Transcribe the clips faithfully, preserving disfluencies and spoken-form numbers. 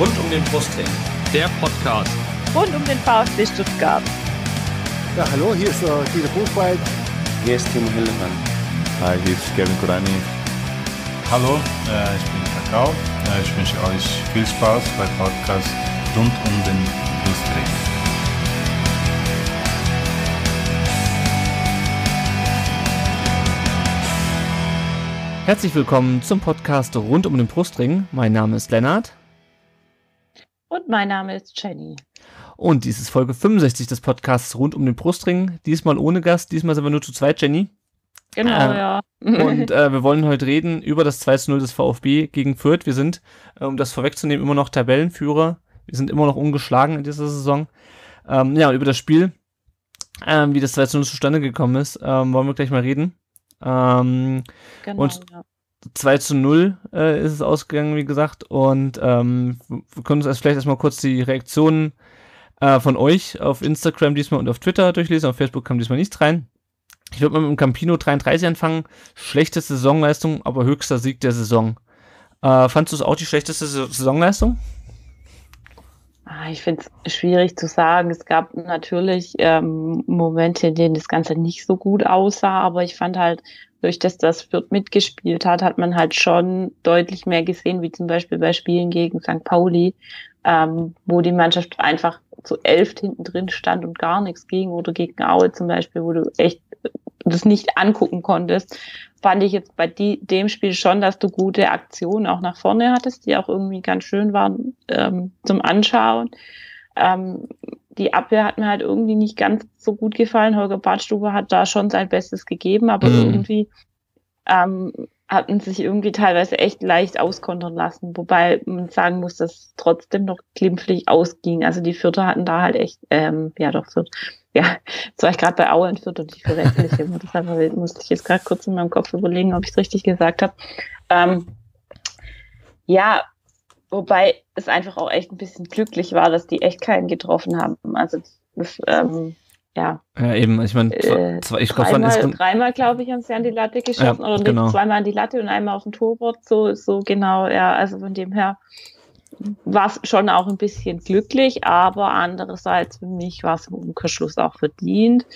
Rund um den Brustring, der Podcast rund um den VfB Stuttgart. Ja, hallo, hier ist uh, Dieter Buchwald. Hier ist Timo Hellemann. Hi, hier ist Kevin Korani. Hallo, äh, ich bin Kakao. Äh, ich wünsche euch viel Spaß beim Podcast rund um den Brustring. Herzlich willkommen zum Podcast rund um den Brustring. Mein Name ist Lennart. Und mein Name ist Jenny. Und dies ist Folge fünfundsechzig des Podcasts rund um den Brustring. Diesmal ohne Gast, diesmal sind wir nur zu zweit, Jenny. Genau, äh, ja. Und äh, wir wollen heute reden über das zwei zu null des VfB gegen Fürth. Wir sind, äh, um das vorwegzunehmen, immer noch Tabellenführer. Wir sind immer noch ungeschlagen in dieser Saison. Ähm, ja, und über das Spiel, äh, wie das zwei zu null zustande gekommen ist, äh, wollen wir gleich mal reden. Ähm, genau, und ja. zwei zu null äh, ist es ausgegangen, wie gesagt, und ähm, wir können uns erst vielleicht erstmal kurz die Reaktionen äh, von euch auf Instagram diesmal und auf Twitter durchlesen. Auf Facebook kam diesmal nichts rein. Ich würde mal mit dem Campino dreiunddreißig anfangen. Schlechte Saisonleistung, aber höchster Sieg der Saison. Äh, fandst du es auch die schlechteste Saisonleistung? Ich finde es schwierig zu sagen. Es gab natürlich ähm, Momente, in denen das Ganze nicht so gut aussah, aber ich fand halt, durch das, dass Fürth mitgespielt hat, hat man halt schon deutlich mehr gesehen, wie zum Beispiel bei Spielen gegen Sankt Pauli, ähm, wo die Mannschaft einfach zu elf hinten drin stand und gar nichts ging, oder gegen Aue zum Beispiel, wo du echt das nicht angucken konntest. Fand ich jetzt bei die, dem Spiel schon, dass du gute Aktionen auch nach vorne hattest, die auch irgendwie ganz schön waren ähm, zum Anschauen. Ähm, die Abwehr hat mir halt irgendwie nicht ganz so gut gefallen. Holger Badstuber hat da schon sein Bestes gegeben, aber mhm. irgendwie ähm, hatten sich irgendwie teilweise echt leicht auskontern lassen, wobei man sagen muss, dass es trotzdem noch glimpflich ausging. Also die Vierter hatten da halt echt, ähm, ja doch, Viert, ja, jetzt war ich gerade bei Aue und Fürth und ich verwechselte immer. Deshalb musste ich jetzt gerade kurz in meinem Kopf überlegen, ob ich es richtig gesagt habe. Ähm, ja, wobei es einfach auch echt ein bisschen glücklich war, dass die echt keinen getroffen haben. Also das, ähm, ja. Ja, eben, ich meine, äh, dreimal, dreimal glaube ich, haben sie an die Latte geschossen, ja, oder genau. Zweimal an die Latte und einmal auf dem Torwart, so, so genau, ja, also von dem her war es schon auch ein bisschen glücklich, aber andererseits für mich war es im Umkehrschluss auch verdient.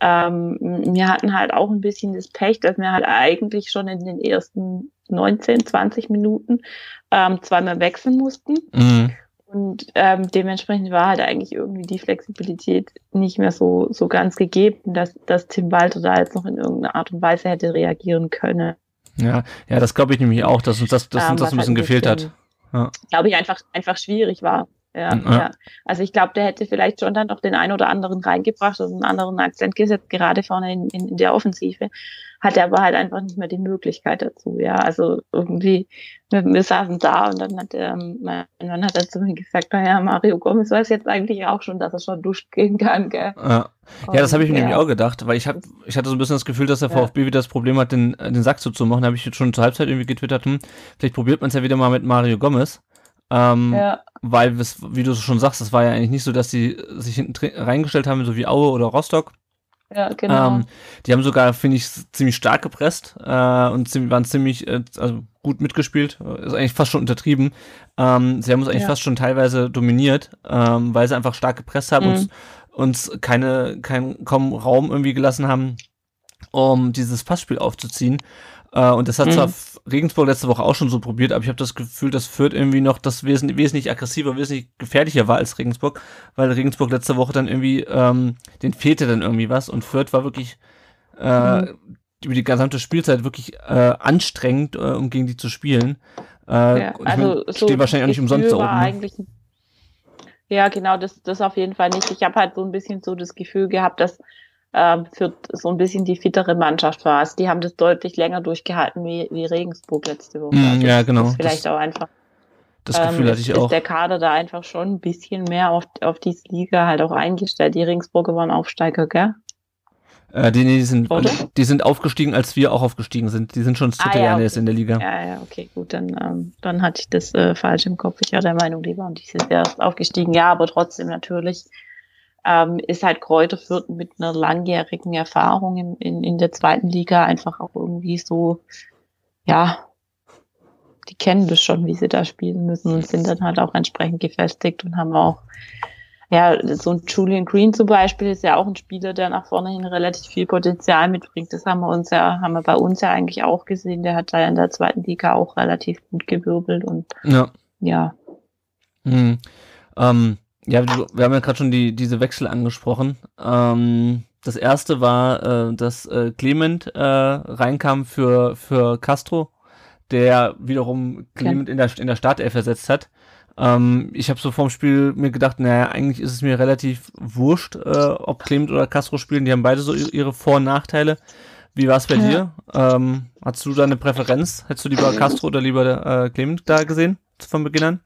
Ähm, wir hatten halt auch ein bisschen das Pech, dass wir halt eigentlich schon in den ersten neunzehn, zwanzig Minuten ähm, zweimal wechseln mussten. Mhm. Und ähm, dementsprechend war halt eigentlich irgendwie die Flexibilität nicht mehr so, so ganz gegeben, dass, dass Tim Walter da jetzt noch in irgendeiner Art und Weise hätte reagieren können. Ja, ja, das glaube ich nämlich auch, dass uns das, dass ähm, uns das ein bisschen halt gefehlt hat. Ja. Glaube ich, einfach, einfach schwierig war. Ja, ja. Ja. Also ich glaube, der hätte vielleicht schon dann noch den einen oder anderen reingebracht, also einen anderen Akzent gesetzt, gerade vorne in, in, in der Offensive, hatte aber halt einfach nicht mehr die Möglichkeit dazu, ja, also irgendwie, wir, wir saßen da und dann hat ähm, mein Mann hat dann zu mir gesagt, naja, Mario Gomez weiß jetzt eigentlich auch schon, dass er schon durchgehen kann, gell. Ja, ja, das habe ich mir ja. nämlich auch gedacht, weil ich, hab, ich hatte so ein bisschen das Gefühl, dass der VfB ja. wieder das Problem hat, den, den Sack zuzumachen, da habe ich jetzt schon zur Halbzeit irgendwie getwittert, hm, vielleicht probiert man es ja wieder mal mit Mario Gomez. Ähm, ja. Weil, wie du schon sagst, das war ja eigentlich nicht so, dass die sich hinten reingestellt haben, so wie Aue oder Rostock. Ja, genau. Ähm, die haben sogar, finde ich, ziemlich stark gepresst äh, und ziemlich, waren ziemlich äh, also gut mitgespielt. Ist eigentlich fast schon untertrieben. Ähm, sie haben uns eigentlich ja. fast schon teilweise dominiert, ähm, weil sie einfach stark gepresst haben, mhm. uns, uns keine, keinen kaum Raum irgendwie gelassen haben, um dieses Passspiel aufzuziehen. Uh, und das hat mhm. zwar Regensburg letzte Woche auch schon so probiert, aber ich habe das Gefühl, dass Fürth irgendwie noch das wes- wesentlich aggressiver, wesentlich gefährlicher war als Regensburg, weil Regensburg letzte Woche dann irgendwie, ähm, den fehlte dann irgendwie was und Fürth war wirklich äh, mhm. über die gesamte Spielzeit wirklich äh, anstrengend, äh, um gegen die zu spielen. Äh, ja, also ich mein, so stehen wahrscheinlich auch nicht umsonst da oben. Ja, genau, das, das auf jeden Fall nicht. Ich habe halt so ein bisschen so das Gefühl gehabt, dass für so ein bisschen die fittere Mannschaft war. Also die haben das deutlich länger durchgehalten wie, wie Regensburg letzte Woche. Also ja, genau. Das ist vielleicht das, auch einfach. Das Gefühl ähm, hatte ich ist auch. Der Kader da einfach schon ein bisschen mehr auf, auf diese Liga halt auch eingestellt. Die Regensburger waren Aufsteiger, gell? Äh, die, die, sind, die sind aufgestiegen, als wir auch aufgestiegen sind. Die sind schon das dritte ah, ja, Jahr okay. jetzt in der Liga. Ja, ja, okay, gut. Dann, ähm, dann hatte ich das äh, falsch im Kopf. Ich war der Meinung, die waren dieses Jahr aufgestiegen. Ja, aber trotzdem natürlich. Ähm, ist halt Greuther Fürth mit einer langjährigen Erfahrung in, in, in der zweiten Liga einfach auch irgendwie so, ja, die kennen das schon, wie sie da spielen müssen und sind dann halt auch entsprechend gefestigt und haben auch, ja, so ein Julian Green zum Beispiel ist ja auch ein Spieler, der nach vorne hin relativ viel Potenzial mitbringt. Das haben wir uns ja, haben wir bei uns ja eigentlich auch gesehen. Der hat da in der zweiten Liga auch relativ gut gewirbelt und ja. Ja, mhm. ähm, ja wir haben ja gerade schon die, diese Wechsel angesprochen. Ähm, das erste war, äh, dass äh, Clement äh, reinkam für, für Castro, der wiederum Clement ja. in der, in der Startelf ersetzt hat. Ähm, ich habe so vorm Spiel mir gedacht, naja, eigentlich ist es mir relativ wurscht, äh, ob Clement oder Castro spielen. Die haben beide so ihre Vor- und Nachteile. Wie war es bei ja. dir? Ähm, hast du da eine Präferenz? Hättest du lieber Castro oder lieber äh, Clement da gesehen von Beginn an?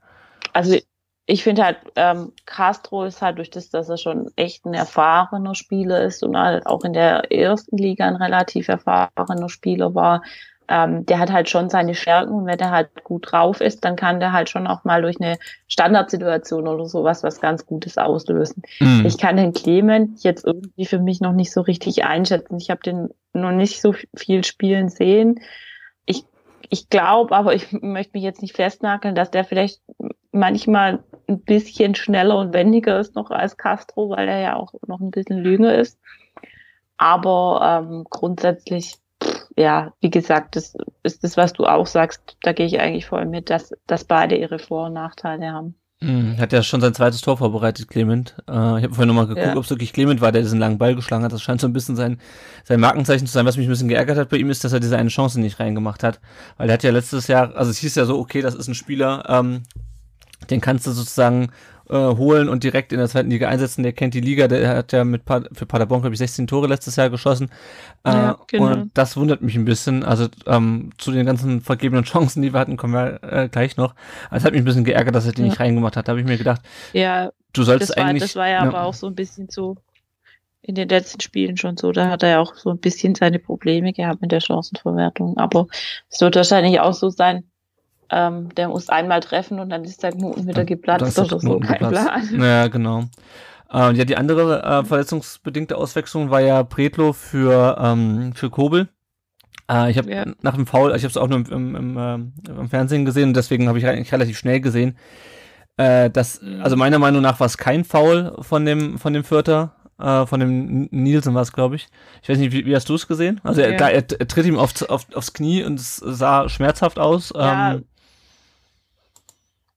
Also ich finde halt, ähm, Castro ist halt durch das, dass er schon echt ein erfahrener Spieler ist und halt auch in der ersten Liga ein relativ erfahrener Spieler war, Ähm, der hat halt schon seine Stärken und wenn der halt gut drauf ist, dann kann der halt schon auch mal durch eine Standardsituation oder sowas was ganz Gutes auslösen. Mhm. Ich kann den Clement jetzt irgendwie für mich noch nicht so richtig einschätzen. Ich habe den noch nicht so viel spielen sehen. Ich, ich glaube, aber ich möchte mich jetzt nicht festnageln, dass der vielleicht manchmal ein bisschen schneller und wendiger ist noch als Castro, weil er ja auch noch ein bisschen jünger ist. Aber ähm, grundsätzlich ja, wie gesagt, das ist das, was du auch sagst, da gehe ich eigentlich voll mit, dass, dass beide ihre Vor- und Nachteile haben. Hm, hat ja schon sein zweites Tor vorbereitet, Clement. Äh, ich habe vorhin nochmal geguckt, ja. ob es wirklich Clement war, der diesen langen Ball geschlagen hat. Das scheint so ein bisschen sein, sein Markenzeichen zu sein. Was mich ein bisschen geärgert hat bei ihm ist, dass er diese eine Chance nicht reingemacht hat. Weil er hat ja letztes Jahr, also es hieß ja so, okay, das ist ein Spieler, ähm, den kannst du sozusagen äh, holen und direkt in der zweiten Liga einsetzen. Der kennt die Liga, der hat ja mit pa- für Paderborn, glaube ich, sechzehn Tore letztes Jahr geschossen. Äh, ja, genau. Und das wundert mich ein bisschen. Also ähm, zu den ganzen vergebenen Chancen, die wir hatten, kommen wir äh, gleich noch. Also es hat mich ein bisschen geärgert, dass er den ja. nicht reingemacht hat. Da habe ich mir gedacht, ja, du sollst das war, eigentlich... Das war ja, ja aber auch so ein bisschen so in den letzten Spielen schon so. Da hat er ja auch so ein bisschen seine Probleme gehabt mit der Chancenverwertung. Aber es wird wahrscheinlich auch so sein, Ähm, der muss einmal treffen und dann ist der Knoten wieder geplatzt oder so, kein Plan. Ja, genau. Ähm, ja, die andere äh, verletzungsbedingte Auswechslung war ja Predlo für, ähm, für Kobel. Äh, ich habe ja. nach dem Foul, ich habe es auch nur im, im, im, äh, im Fernsehen gesehen und deswegen habe ich re- relativ schnell gesehen, äh, dass, also meiner Meinung nach war es kein Foul von dem, von dem Fürther. Uh, von dem Nielsen war es, glaube ich. Ich weiß nicht, wie, wie hast du es gesehen? Also okay. er, klar, er, er tritt ihm auf, auf, aufs Knie und es sah schmerzhaft aus. Ja. Ähm,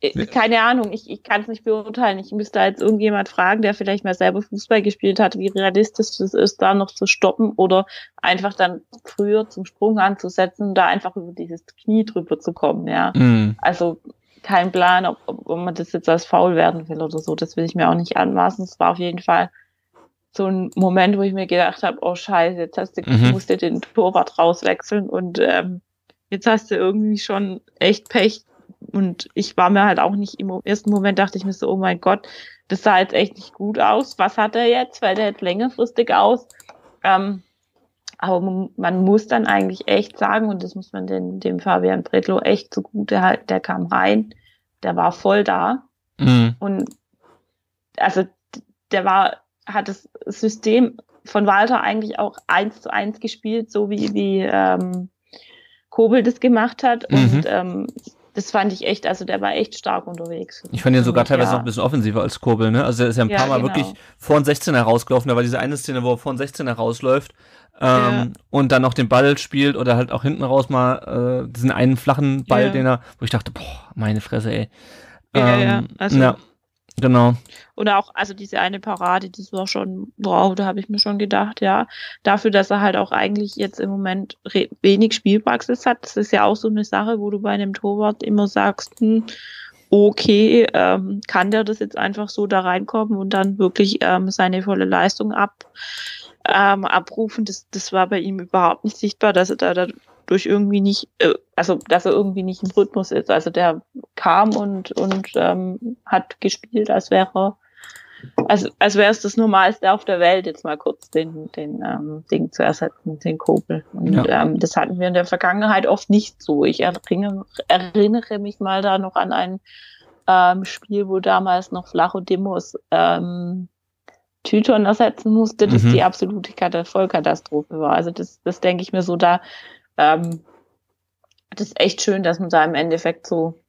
ich, keine Ahnung, ich, ich kann es nicht beurteilen. Ich müsste jetzt irgendjemand fragen, der vielleicht mal selber Fußball gespielt hat, wie realistisch das ist, da noch zu stoppen oder einfach dann früher zum Sprung anzusetzen und da einfach über dieses Knie drüber zu kommen. Ja, mm. Also kein Plan, ob, ob man das jetzt als faul werden will oder so. Das will ich mir auch nicht anmaßen. Es war auf jeden Fall so ein Moment, wo ich mir gedacht habe, oh scheiße, jetzt hast du, mhm. musst du den Torwart rauswechseln und ähm, jetzt hast du irgendwie schon echt Pech und ich war mir halt auch nicht, im ersten Moment dachte ich mir so, oh mein Gott, das sah jetzt echt nicht gut aus, was hat er jetzt, weil der jetzt längerfristig aus, ähm, aber man, man muss dann eigentlich echt sagen und das muss man den, dem Fabian Predlo echt zugute halten, der kam rein, der war voll da mhm. und also der war hat das System von Walter eigentlich auch eins zu eins gespielt, so wie, wie ähm, Kobel das gemacht hat. Mhm. Und ähm, das fand ich echt, also der war echt stark unterwegs. Ich fand ihn sogar und, teilweise ja. noch ein bisschen offensiver als Kobel, ne? Also er ist ja ein ja, paar Mal genau. wirklich vor den sechzehner rausgelaufen. Da war diese eine Szene, wo er vor den sechzehner rausläuft ähm, ja. und dann noch den Ball spielt oder halt auch hinten raus mal äh, diesen einen flachen Ball, ja. den er, wo ich dachte, boah, meine Fresse, ey. Ja, ähm, ja, also ja. Genau. Und auch, also diese eine Parade, das war schon, wow, da habe ich mir schon gedacht, ja, dafür, dass er halt auch eigentlich jetzt im Moment re- wenig Spielpraxis hat, das ist ja auch so eine Sache, wo du bei einem Torwart immer sagst, hm, okay, ähm, kann der das jetzt einfach so da reinkommen und dann wirklich ähm, seine volle Leistung ab, ähm, abrufen, das, das war bei ihm überhaupt nicht sichtbar, dass er da, da durch irgendwie nicht, also dass er irgendwie nicht im Rhythmus ist. Also der kam und und ähm, hat gespielt, als wäre als als wäre es das Normalste auf der Welt, jetzt mal kurz den den ähm, Ding zu ersetzen, den Kobel. Und ja. ähm, das hatten wir in der Vergangenheit oft nicht so. Ich erinnere, erinnere mich mal da noch an ein ähm, Spiel, wo damals noch Flacho Demos ähm, Tyton ersetzen musste, das mhm. die absolute Vollkatastrophe war. Also das das denke ich mir so da. Ähm, das ist echt schön, dass man da im Endeffekt so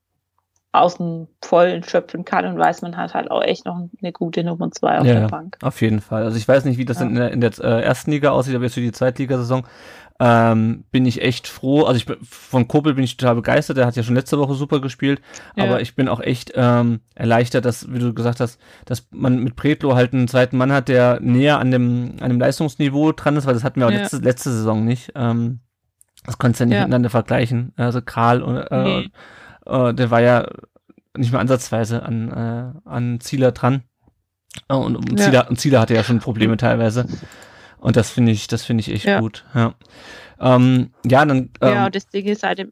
aus dem Vollen schöpfen kann und weiß, man hat halt auch echt noch eine gute Nummer zwei auf ja, der Bank. Auf jeden Fall. Also ich weiß nicht, wie das ja. in der, in der äh, ersten Liga aussieht, aber jetzt für die Zweitligasaison ähm, bin ich echt froh. Also ich, von Kobel bin ich total begeistert. Der hat ja schon letzte Woche super gespielt, ja. aber ich bin auch echt ähm, erleichtert, dass, wie du gesagt hast, dass man mit Predlo halt einen zweiten Mann hat, der näher an dem, an dem Leistungsniveau dran ist, weil das hatten wir auch ja. letzte, letzte Saison nicht. Ähm, das konntest du ja nicht ja. miteinander vergleichen. Also Karl und äh, nee. Uh, der war ja nicht mehr ansatzweise an, äh, an Zieler dran. Und, und, ja. Zieler, und Zieler hatte ja schon Probleme teilweise. Und das finde ich, das finde ich echt ja. gut. Ja, ähm, ja, dann, ähm, ja, das Ding ist halt,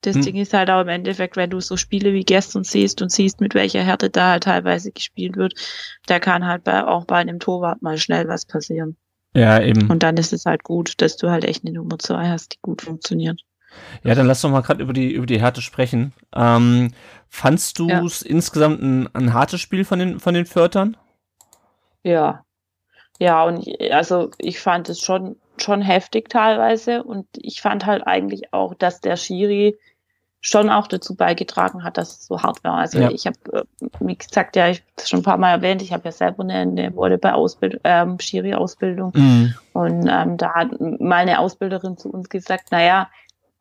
das Ding ist halt auch im Endeffekt, wenn du so Spiele wie gestern siehst und siehst, mit welcher Härte da halt teilweise gespielt wird, da kann halt bei, auch bei einem Torwart mal schnell was passieren. Ja, eben. Und dann ist es halt gut, dass du halt echt eine Nummer zwei hast, die gut funktioniert. Ja, dann lass doch mal gerade über die, über die Härte sprechen. Ähm, fandst du es ja. insgesamt ein, ein hartes Spiel von den, von den Fürthern? Ja. Ja, und ich, also ich fand es schon, schon heftig teilweise und ich fand halt eigentlich auch, dass der Schiri schon auch dazu beigetragen hat, dass es so hart war. Also ja. ich habe, wie gesagt, ja, ich habe es schon ein paar Mal erwähnt, ich habe ja selber eine, eine Volleyball-Ausbildung, ähm, Schiri-Ausbildung mhm. und ähm, da hat mal eine Ausbilderin zu uns gesagt, naja,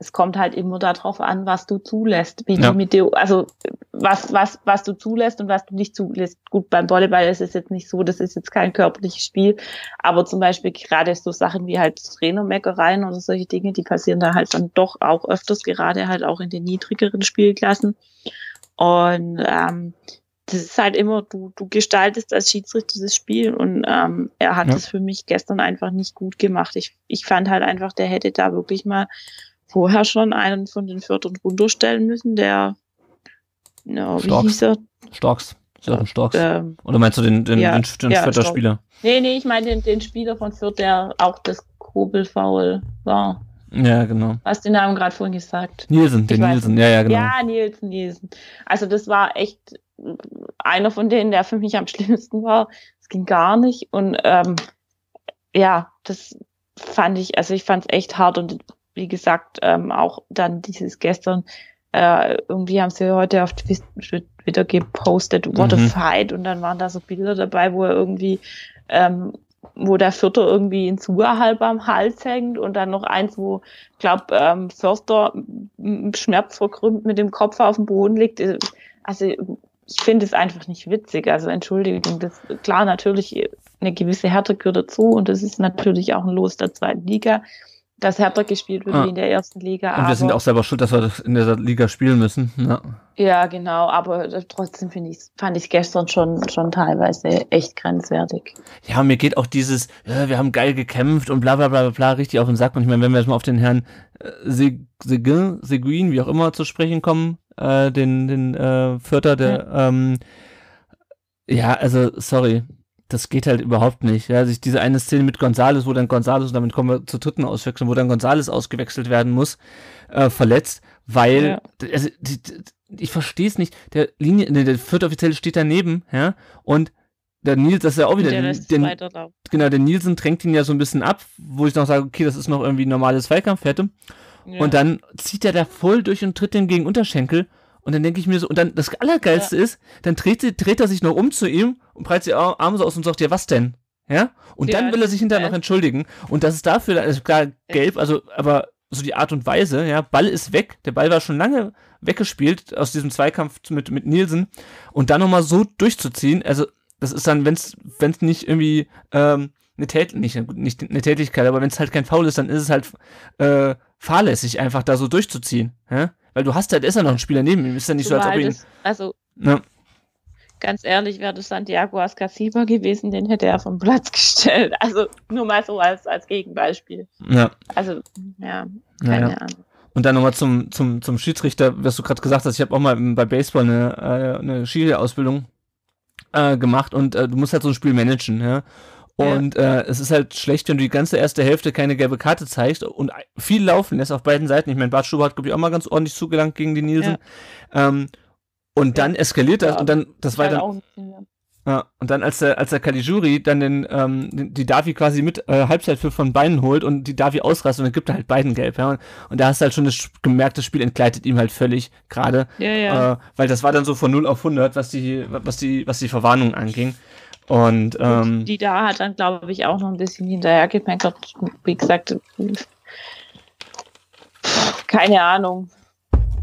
es kommt halt immer darauf an, was du zulässt, wie ja. du mit dir, also was, was, was du zulässt und was du nicht zulässt. Gut, beim Volleyball ist es jetzt nicht so, das ist jetzt kein körperliches Spiel, aber zum Beispiel gerade so Sachen wie halt Trainermeckereien oder solche Dinge, die passieren da halt dann doch auch öfters, gerade halt auch in den niedrigeren Spielklassen. Und ähm, das ist halt immer, du, du gestaltest als Schiedsrichter dieses Spiel und ähm, er hat es ja. für mich gestern einfach nicht gut gemacht. Ich, ich fand halt einfach, der hätte da wirklich mal vorher schon einen von den Fürthern runterstellen müssen, der, no, wie hieß er? Storks. Ja, Storks. Ähm, Oder meinst du den, den, ja, den, den ja, Fürther Spieler? Nee, nee, ich meine den, den Spieler von Fürth, der auch das Kobel-Foul war. Ja, genau. Hast den Namen gerade vorhin gesagt. Nielsen, den Nielsen, ja, ja, genau. Ja, Nielsen, Nielsen. Also das war echt einer von denen, der für mich am schlimmsten war. Es ging gar nicht und ähm, ja, das fand ich, also ich fand es echt hart und wie gesagt, ähm, auch dann dieses gestern, äh, irgendwie haben sie heute auf Twitter gepostet, what mhm. a fight, und dann waren da so Bilder dabei, wo er irgendwie, ähm, wo der Fürther irgendwie in Zua halb am Hals hängt und dann noch eins, wo, ich glaube, ähm, Förster schmerzverkrümmt mit dem Kopf auf dem Boden liegt. Also ich finde es einfach nicht witzig, also Entschuldigung, das klar, natürlich eine gewisse Härte gehört dazu und das ist natürlich auch ein Los der zweiten Liga, dass härter gespielt wird ah. wie in der ersten Liga. Und wir aber, sind auch selber schuld, dass wir das in der Liga spielen müssen. Ja, ja genau, aber trotzdem finde ich, fand ich gestern schon, schon teilweise echt grenzwertig. Ja, mir geht auch dieses, ja, wir haben geil gekämpft und bla bla bla bla richtig auf den Sack. Und ich meine, wenn wir jetzt mal auf den Herrn äh, Seguin, Seguin, wie auch immer, zu sprechen kommen, äh, den, den äh, Fürther, der, ja. Ähm, ja, also, sorry. Das geht halt überhaupt nicht. Ja, also ich, diese eine Szene mit González, wo dann González, und damit kommen wir zur dritten Auswechslung, wo dann González ausgewechselt werden muss, äh, verletzt, weil, ja. also, die, die, ich verstehe es nicht, der Linie, der vierte Offizielle steht daneben, ja, und der Nielsen, das ist ja auch wieder, der den, genau, der Nielsen drängt ihn ja so ein bisschen ab, wo ich noch sage, okay, das ist noch irgendwie ein normales Zweikampfhärte, ja. und dann zieht er da voll durch und tritt den gegen Unterschenkel. Und dann denke ich mir so, und dann das Allergeilste ja. ist, dann dreht, sie, dreht er sich noch um zu ihm und breitet die Arme so aus und sagt, ja, was denn? Ja? Und ja, dann will er sich hinterher ja. noch entschuldigen. Und das ist dafür, also klar, gelb, also, aber so die Art und Weise, ja, Ball ist weg, der Ball war schon lange weggespielt aus diesem Zweikampf mit, mit Nielsen und dann nochmal so durchzuziehen, also das ist dann, wenn es nicht irgendwie ähm, eine Tätigkeit, nicht, nicht eine Tätigkeit, aber wenn es halt kein Foul ist, dann ist es halt äh, fahrlässig, einfach da so durchzuziehen, ja? Weil du hast ja, da ist ja noch ein Spieler neben ihm, ist ja nicht so, so als ob ihn... Also, ja. ganz ehrlich, wäre das Santiago Ascasiba gewesen, den hätte er vom Platz gestellt. Also, nur mal so als, als Gegenbeispiel. Ja. Also, ja, keine naja. Ahnung. Und dann nochmal zum, zum, zum Schiedsrichter, was du gerade gesagt hast, ich habe auch mal bei Baseball eine, eine Schiri-Ausbildung äh, gemacht und äh, du musst halt so ein Spiel managen, ja. Und ja. äh, es ist halt schlecht, wenn du die ganze erste Hälfte keine gelbe Karte zeigst und viel laufen lässt auf beiden Seiten. Ich meine, Bart Schuber hat, glaube ich, auch mal ganz ordentlich zugelangt gegen die Nielsen. Ja. Ähm, und ja. dann eskaliert das ja. und dann, das ja, war dann... Auch, ja. Ja, und dann, als der, als der Caligiuri dann den, ähm, die Davi quasi mit äh, Halbzeitpfiff von Beinen holt und die Davi ausrastet und dann gibt er halt beiden gelb, ja. Und, und da hast du halt schon das, gemerkt, das Spiel entgleitet ihm halt völlig gerade. Ja, ja. Äh, weil das war dann so von null auf hundert, was die, was die, was die Verwarnung anging. Und, ähm, und die da hat dann, glaube ich, auch noch ein bisschen hinterhergeht. Mein Gott, wie gesagt, keine Ahnung.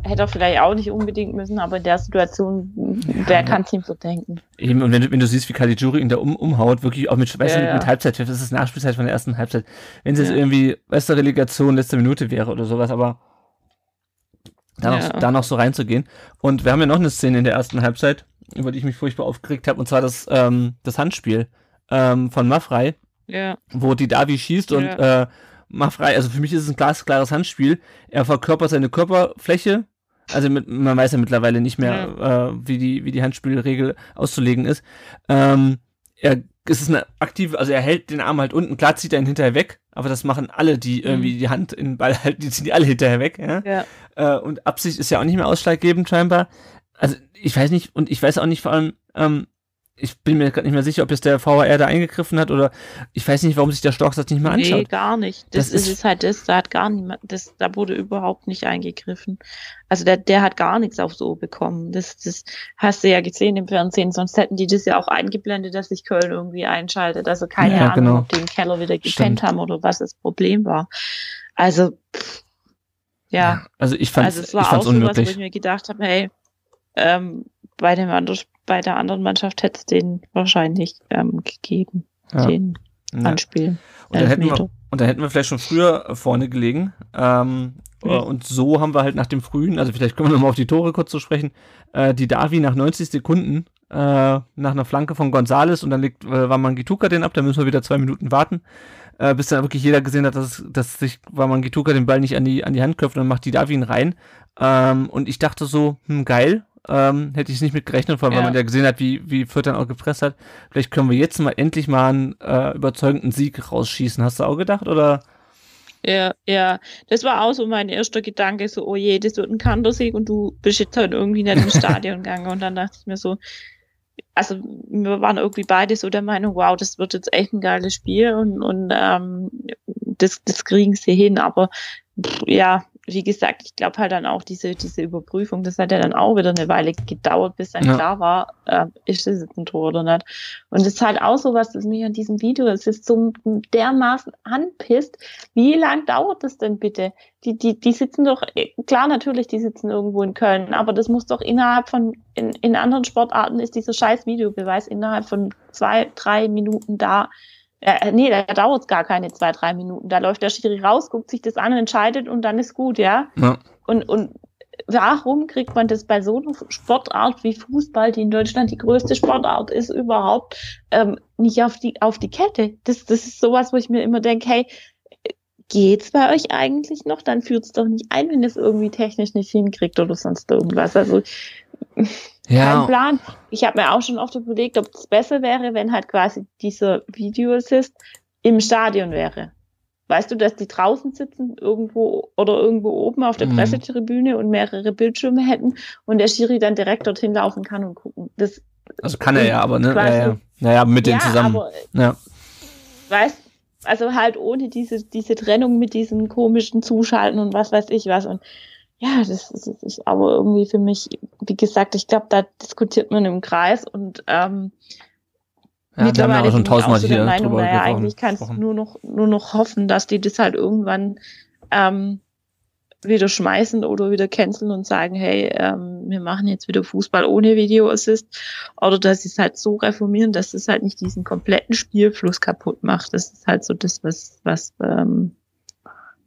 Hätte er vielleicht auch nicht unbedingt müssen, aber in der Situation, ja, wer kann es ihm so denken? Eben, und wenn du, wenn du siehst, wie Caligiuri ihn da um, umhaut, wirklich auch mit, weißt ja, du, mit, mit Halbzeit, das ist Nachspielzeit von der ersten Halbzeit. Wenn es ja. jetzt irgendwie, weißt du, Relegation, letzte Minute wäre oder sowas, aber da, ja. noch, da noch so reinzugehen. Und wir haben ja noch eine Szene in der ersten Halbzeit, über die ich mich furchtbar aufgeregt habe, und zwar das, ähm, das Handspiel ähm, von Maffrey, ja. wo Didavi schießt ja. und äh, Maffrey, also für mich ist es ein glasklares Handspiel, er verkörpert seine Körperfläche. Also mit, man weiß ja mittlerweile nicht mehr, ja. äh, wie die wie die Handspielregel auszulegen ist. Ähm, er es ist eine aktive, also er hält den Arm halt unten, klar zieht er ihn hinterher weg, aber das machen alle, die mhm. irgendwie die Hand in den Ball halten, die ziehen die alle hinterher weg. Ja? Ja. Äh, und Absicht ist ja auch nicht mehr ausschlaggebend scheinbar. Also ich weiß nicht, und ich weiß auch nicht vor allem, ähm, ich bin mir gerade nicht mehr sicher, ob jetzt der V A R da eingegriffen hat oder ich weiß nicht, warum sich der Storch das nicht mehr anschaut. Nee, gar nicht. Das, das ist, ist halt das, da hat gar niemand, das, da wurde überhaupt nicht eingegriffen. Also der, der hat gar nichts aufs Ohr bekommen. Das, das hast du ja gesehen im Fernsehen, sonst hätten die das ja auch eingeblendet, dass sich Köln irgendwie einschaltet. Also keine ja, Ahnung, genau. ob die im Keller wieder gepennt haben oder was das Problem war. Also, pff, ja. Also ich fand es unmöglich. Also es war ich fand's auch so was, wo ich mir gedacht habe, hey, ähm, bei dem anderen Bei der anderen Mannschaft hätte es den wahrscheinlich ähm, gegeben, ja. den ja. Anspielen. Und da, hätten wir, und da hätten wir vielleicht schon früher vorne gelegen. Ähm, mhm. äh, und so haben wir halt nach dem frühen, also vielleicht können wir nochmal auf die Tore kurz zu sprechen, äh, die Davi nach neunzig Sekunden äh, nach einer Flanke von González und dann legt äh, Wamangituka den ab, da müssen wir wieder zwei Minuten warten, äh, bis dann wirklich jeder gesehen hat, dass, dass sich Wamangituka den Ball nicht an die, an die Hand köpft und dann macht die Davi ihn rein. Ähm, und ich dachte so, hm, geil. Ähm, hätte ich es nicht mit gerechnet, vor allem, ja. weil man ja gesehen hat, wie, wie Fürth dann auch gepresst hat. Vielleicht können wir jetzt mal endlich mal einen äh, überzeugenden Sieg rausschießen. Hast du auch gedacht, oder? Ja, ja. Das war auch so mein erster Gedanke, so, oh je, das wird ein Kantersieg und du bist jetzt halt irgendwie nicht im Stadion gegangen. Und dann dachte ich mir so, also wir waren irgendwie beide so der Meinung, wow, das wird jetzt echt ein geiles Spiel und, und ähm, das, das kriegen sie hin, aber ja, wie gesagt, ich glaube halt dann auch diese, diese Überprüfung, das hat ja dann auch wieder eine Weile gedauert, bis dann ja. klar war, äh, ist das jetzt ein Tor oder nicht. Und das ist halt auch sowas, das mich an diesem Video, es ist so dermaßen anpisst, wie lang dauert das denn bitte? Die, die, die sitzen doch, klar natürlich, die sitzen irgendwo in Köln, aber das muss doch innerhalb von, in, in anderen Sportarten ist dieser scheiß Videobeweis innerhalb von zwei, drei Minuten da. Äh, nee, da dauert es gar keine zwei, drei Minuten. Da läuft der Schiri raus, guckt sich das an, entscheidet und dann ist gut, ja? ja. Und, und warum kriegt man das bei so einer Sportart wie Fußball, die in Deutschland die größte Sportart ist überhaupt, ähm, nicht auf die, auf die Kette? Das, das ist sowas, wo ich mir immer denke, hey, geht's bei euch eigentlich noch? Dann führt's doch nicht ein, wenn es irgendwie technisch nicht hinkriegt oder sonst irgendwas. Also ja. Kein Plan. Ich habe mir auch schon oft überlegt, ob es besser wäre, wenn halt quasi dieser Videoassist im Stadion wäre. Weißt du, dass die draußen sitzen irgendwo oder irgendwo oben auf der mhm. Pressetribüne und mehrere Bildschirme hätten und der Schiri dann direkt dorthin laufen kann und gucken. Das also kann er ja, aber ne? Naja, ja. Na ja, mit denen ja, zusammen. Aber, ja. Weißt du, also halt ohne diese, diese Trennung mit diesem komischen Zuschalten und was weiß ich was und ja, das ist, das ist aber irgendwie für mich, wie gesagt, ich glaube, da diskutiert man im Kreis und ähm, ja, mittlerweile sind wir auch so der Meinung, naja, eigentlich kannst du nur noch, nur noch hoffen, dass die das halt irgendwann ähm, wieder schmeißen oder wieder canceln und sagen, hey, ähm, wir machen jetzt wieder Fußball ohne Videoassist oder dass sie es halt so reformieren, dass es halt nicht diesen kompletten Spielfluss kaputt macht. Das ist halt so das, was, was ähm,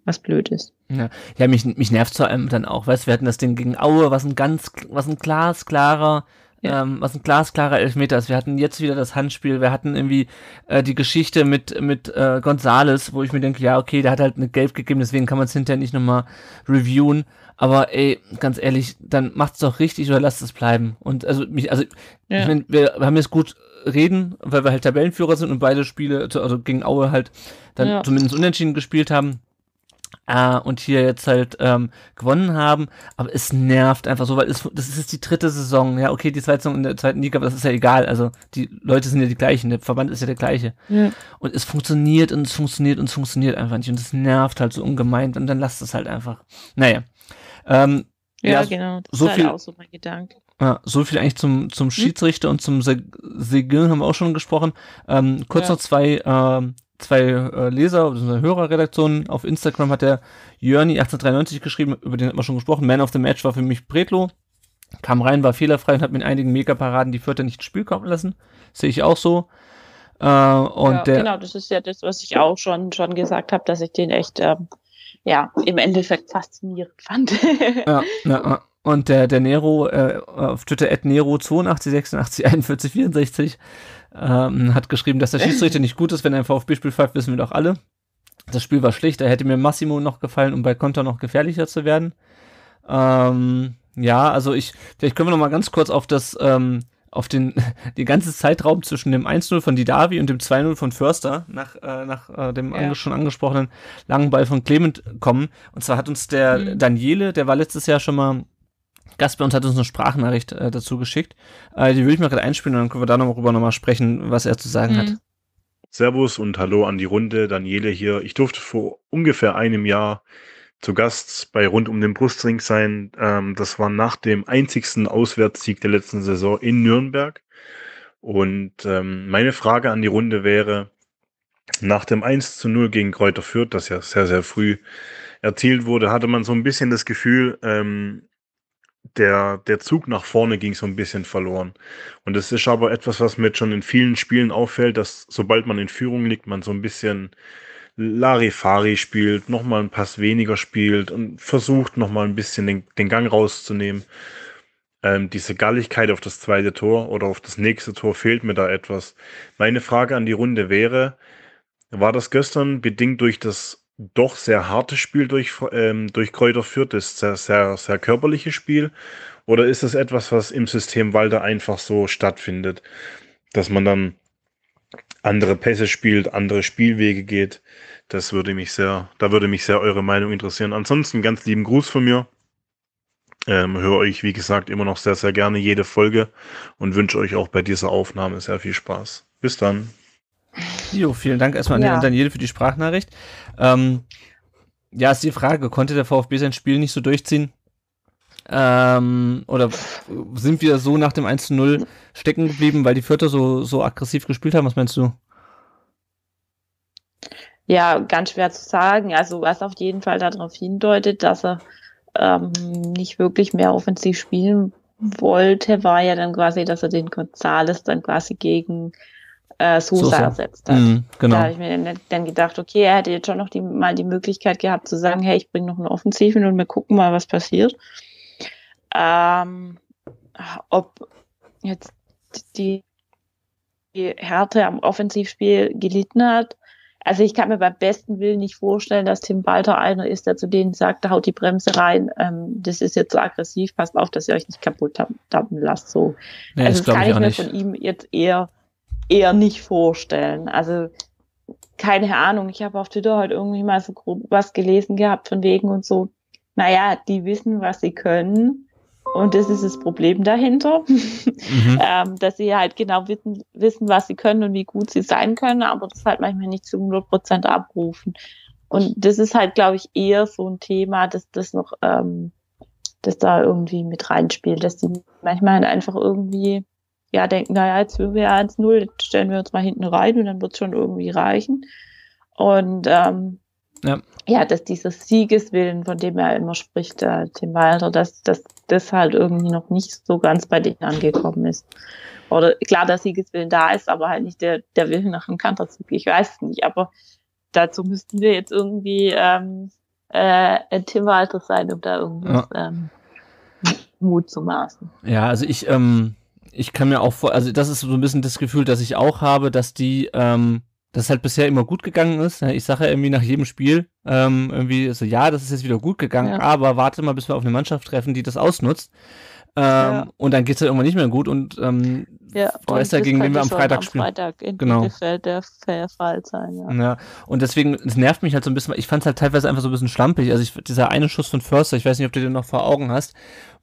was blöd ist. Ja, ja mich, mich nervt vor allem dann auch, weißt, wir hatten das Ding gegen Aue, was ein ganz, was ein glasklarer, ja. ähm, was ein glasklarer Elfmeter ist. Wir hatten jetzt wieder das Handspiel, wir hatten irgendwie äh, die Geschichte mit, mit äh, González, wo ich mir denke, ja, okay, der hat halt eine Gelb gegeben, deswegen kann man es hinterher nicht nochmal reviewen, aber ey, ganz ehrlich, dann macht's doch richtig oder lasst es bleiben. Und also, mich, also, ja. ich mein, wir haben jetzt gut reden, weil wir halt Tabellenführer sind und beide Spiele, also gegen Aue halt dann ja. zumindest unentschieden gespielt haben. äh, und hier jetzt halt ähm, gewonnen haben, aber es nervt einfach so, weil es, das ist die dritte Saison, ja, okay, die zweite Saison in der zweiten Liga, aber das ist ja egal, also die Leute sind ja die gleichen, der Verband ist ja der gleiche, ja. Und es funktioniert und es funktioniert und es funktioniert einfach nicht und es nervt halt so ungemein und dann lasst es halt einfach, naja. Ähm, ja, ja, genau, das so ist halt viel, auch so mein Gedanke. Ja, so viel eigentlich zum, zum Schiedsrichter und zum Seguin haben wir auch schon gesprochen. Ähm, kurz ja. noch zwei, ähm, zwei äh, Leser oder Hörerredaktionen. Auf Instagram hat der Jörni achtzehnhundertdreiundneunzig geschrieben, über den hat man schon gesprochen. Man of the Match war für mich Predlo. Kam rein, war fehlerfrei und hat mit einigen Megaparaden die Fürther nicht ins Spiel kommen lassen. Sehe ich auch so. Äh, und ja, der, genau, das ist ja das, was ich auch schon, schon gesagt habe, dass ich den echt ähm, ja, im Endeffekt faszinierend fand. Ja, ja, ja. Und der, der Nero, äh, auf Twitter at nero acht zwei acht sechs acht eins vier vier vier, ähm, hat geschrieben, dass der Schiedsrichter nicht gut ist, wenn ein VfB-Spiel pfeift, wissen wir doch alle. Das Spiel war schlecht, da hätte mir Massimo noch gefallen, um bei Konter noch gefährlicher zu werden. Ähm, ja, also ich, vielleicht können wir noch mal ganz kurz auf das, ähm, auf den, den ganzen Zeitraum zwischen dem eins null von Didavi und dem zwei null von Förster nach, äh, nach äh, dem ja. ange- schon angesprochenen langen Ball von Clement kommen. Und zwar hat uns der mhm. Daniele, der war letztes Jahr schon mal Gast bei uns, hat uns eine Sprachnachricht äh, dazu geschickt. Äh, die will ich mal gerade einspielen und dann können wir da noch mal rüber noch mal sprechen, was er zu sagen mhm. hat. Servus und hallo an die Runde. Daniele hier. Ich durfte vor ungefähr einem Jahr zu Gast bei Rund um den Brustring sein. Ähm, das war nach dem einzigsten Auswärtssieg der letzten Saison in Nürnberg. Und ähm, meine Frage an die Runde wäre, nach dem eins zu null gegen Greuther Fürth, das ja sehr, sehr früh erzielt wurde, hatte man so ein bisschen das Gefühl, ähm, Der, der Zug nach vorne ging so ein bisschen verloren. Und das ist aber etwas, was mir schon in vielen Spielen auffällt, dass sobald man in Führung liegt, man so ein bisschen Larifari spielt, nochmal einen Pass weniger spielt und versucht nochmal ein bisschen den, den Gang rauszunehmen. Ähm, diese Galligkeit auf das zweite Tor oder auf das nächste Tor fehlt mir da etwas. Meine Frage an die Runde wäre, war das gestern bedingt durch das doch sehr hartes Spiel durch, ähm, durch Greuther Fürth, das sehr, sehr, sehr körperliches Spiel? Oder ist es etwas, was im System Walter einfach so stattfindet, dass man dann andere Pässe spielt, andere Spielwege geht? Das würde mich sehr, da würde mich sehr eure Meinung interessieren. Ansonsten ganz lieben Gruß von mir. Ähm, höre euch, wie gesagt, immer noch sehr, sehr gerne jede Folge und wünsche euch auch bei dieser Aufnahme sehr viel Spaß. Bis dann. Jo, vielen Dank erstmal ja. an Daniel für die Sprachnachricht. Ähm, ja, ist die Frage, konnte der VfB sein Spiel nicht so durchziehen? Ähm, oder sind wir so nach dem eins zu null stecken geblieben, weil die Fürther so, so aggressiv gespielt haben? Was meinst du? Ja, ganz schwer zu sagen. Also was auf jeden Fall darauf hindeutet, dass er ähm, nicht wirklich mehr offensiv spielen wollte, war ja dann quasi, dass er den González dann quasi gegen Äh, Sosa, Sosa ersetzt hat. Mm, genau. Da habe ich mir dann gedacht, okay, er hätte jetzt schon noch die, mal die Möglichkeit gehabt zu sagen, hey, ich bringe noch einen Offensiven und wir gucken mal, was passiert. Ähm, ob jetzt die, die Härte am Offensivspiel gelitten hat. Also ich kann mir beim besten Willen nicht vorstellen, dass Tim Walter einer ist, der zu denen sagt, da haut die Bremse rein, ähm, das ist jetzt so aggressiv, passt auf, dass ihr euch nicht kaputt dampfen lasst. So. Nee, also das, das kann ich, ich mir nicht. Von ihm jetzt eher eher nicht vorstellen. Also keine Ahnung, ich habe auf Twitter heute irgendwie mal so grob was gelesen gehabt von wegen und so, naja, die wissen, was sie können und das ist das Problem dahinter, mhm. ähm, dass sie halt genau wissen, wissen, was sie können und wie gut sie sein können, aber das halt manchmal nicht zu hundert Prozent abrufen. Und das ist halt, glaube ich, eher so ein Thema, dass das noch, ähm, das da irgendwie mit reinspielt, dass die manchmal halt einfach irgendwie ja, denken, naja, jetzt sind wir eins null, jetzt stellen wir uns mal hinten rein und dann wird es schon irgendwie reichen. Und ähm, ja. ja, dass dieser Siegeswillen, von dem er immer spricht, äh, Tim Walter, dass, dass das halt irgendwie noch nicht so ganz bei denen angekommen ist. Oder klar, der Siegeswillen da ist, aber halt nicht der, der Willen nach dem Kanterzug. Ich weiß es nicht, aber dazu müssten wir jetzt irgendwie ähm, äh, Tim Walter sein, um da irgendwas ja. ähm, Mut zu maßen. Ja, also ich... Ähm Ich kann mir auch vor, also das ist so ein bisschen das Gefühl, das ich auch habe, dass die ähm, das halt bisher immer gut gegangen ist. Ich sage ja irgendwie nach jedem Spiel ähm, irgendwie so, ja, das ist jetzt wieder gut gegangen, ja, aber warte mal, bis wir auf eine Mannschaft treffen, die das ausnutzt. Ähm, ja. Und dann geht es halt irgendwann nicht mehr gut. Und ähm, ja, weißt ja, gegen wen wir am Freitag spielen. Am Freitag in genau. Bielefeld der Fall sein, ja. ja. Und deswegen, es nervt mich halt so ein bisschen, ich fand es halt teilweise einfach so ein bisschen schlampig. Also ich, dieser eine Schuss von Förster, ich weiß nicht, ob du den noch vor Augen hast,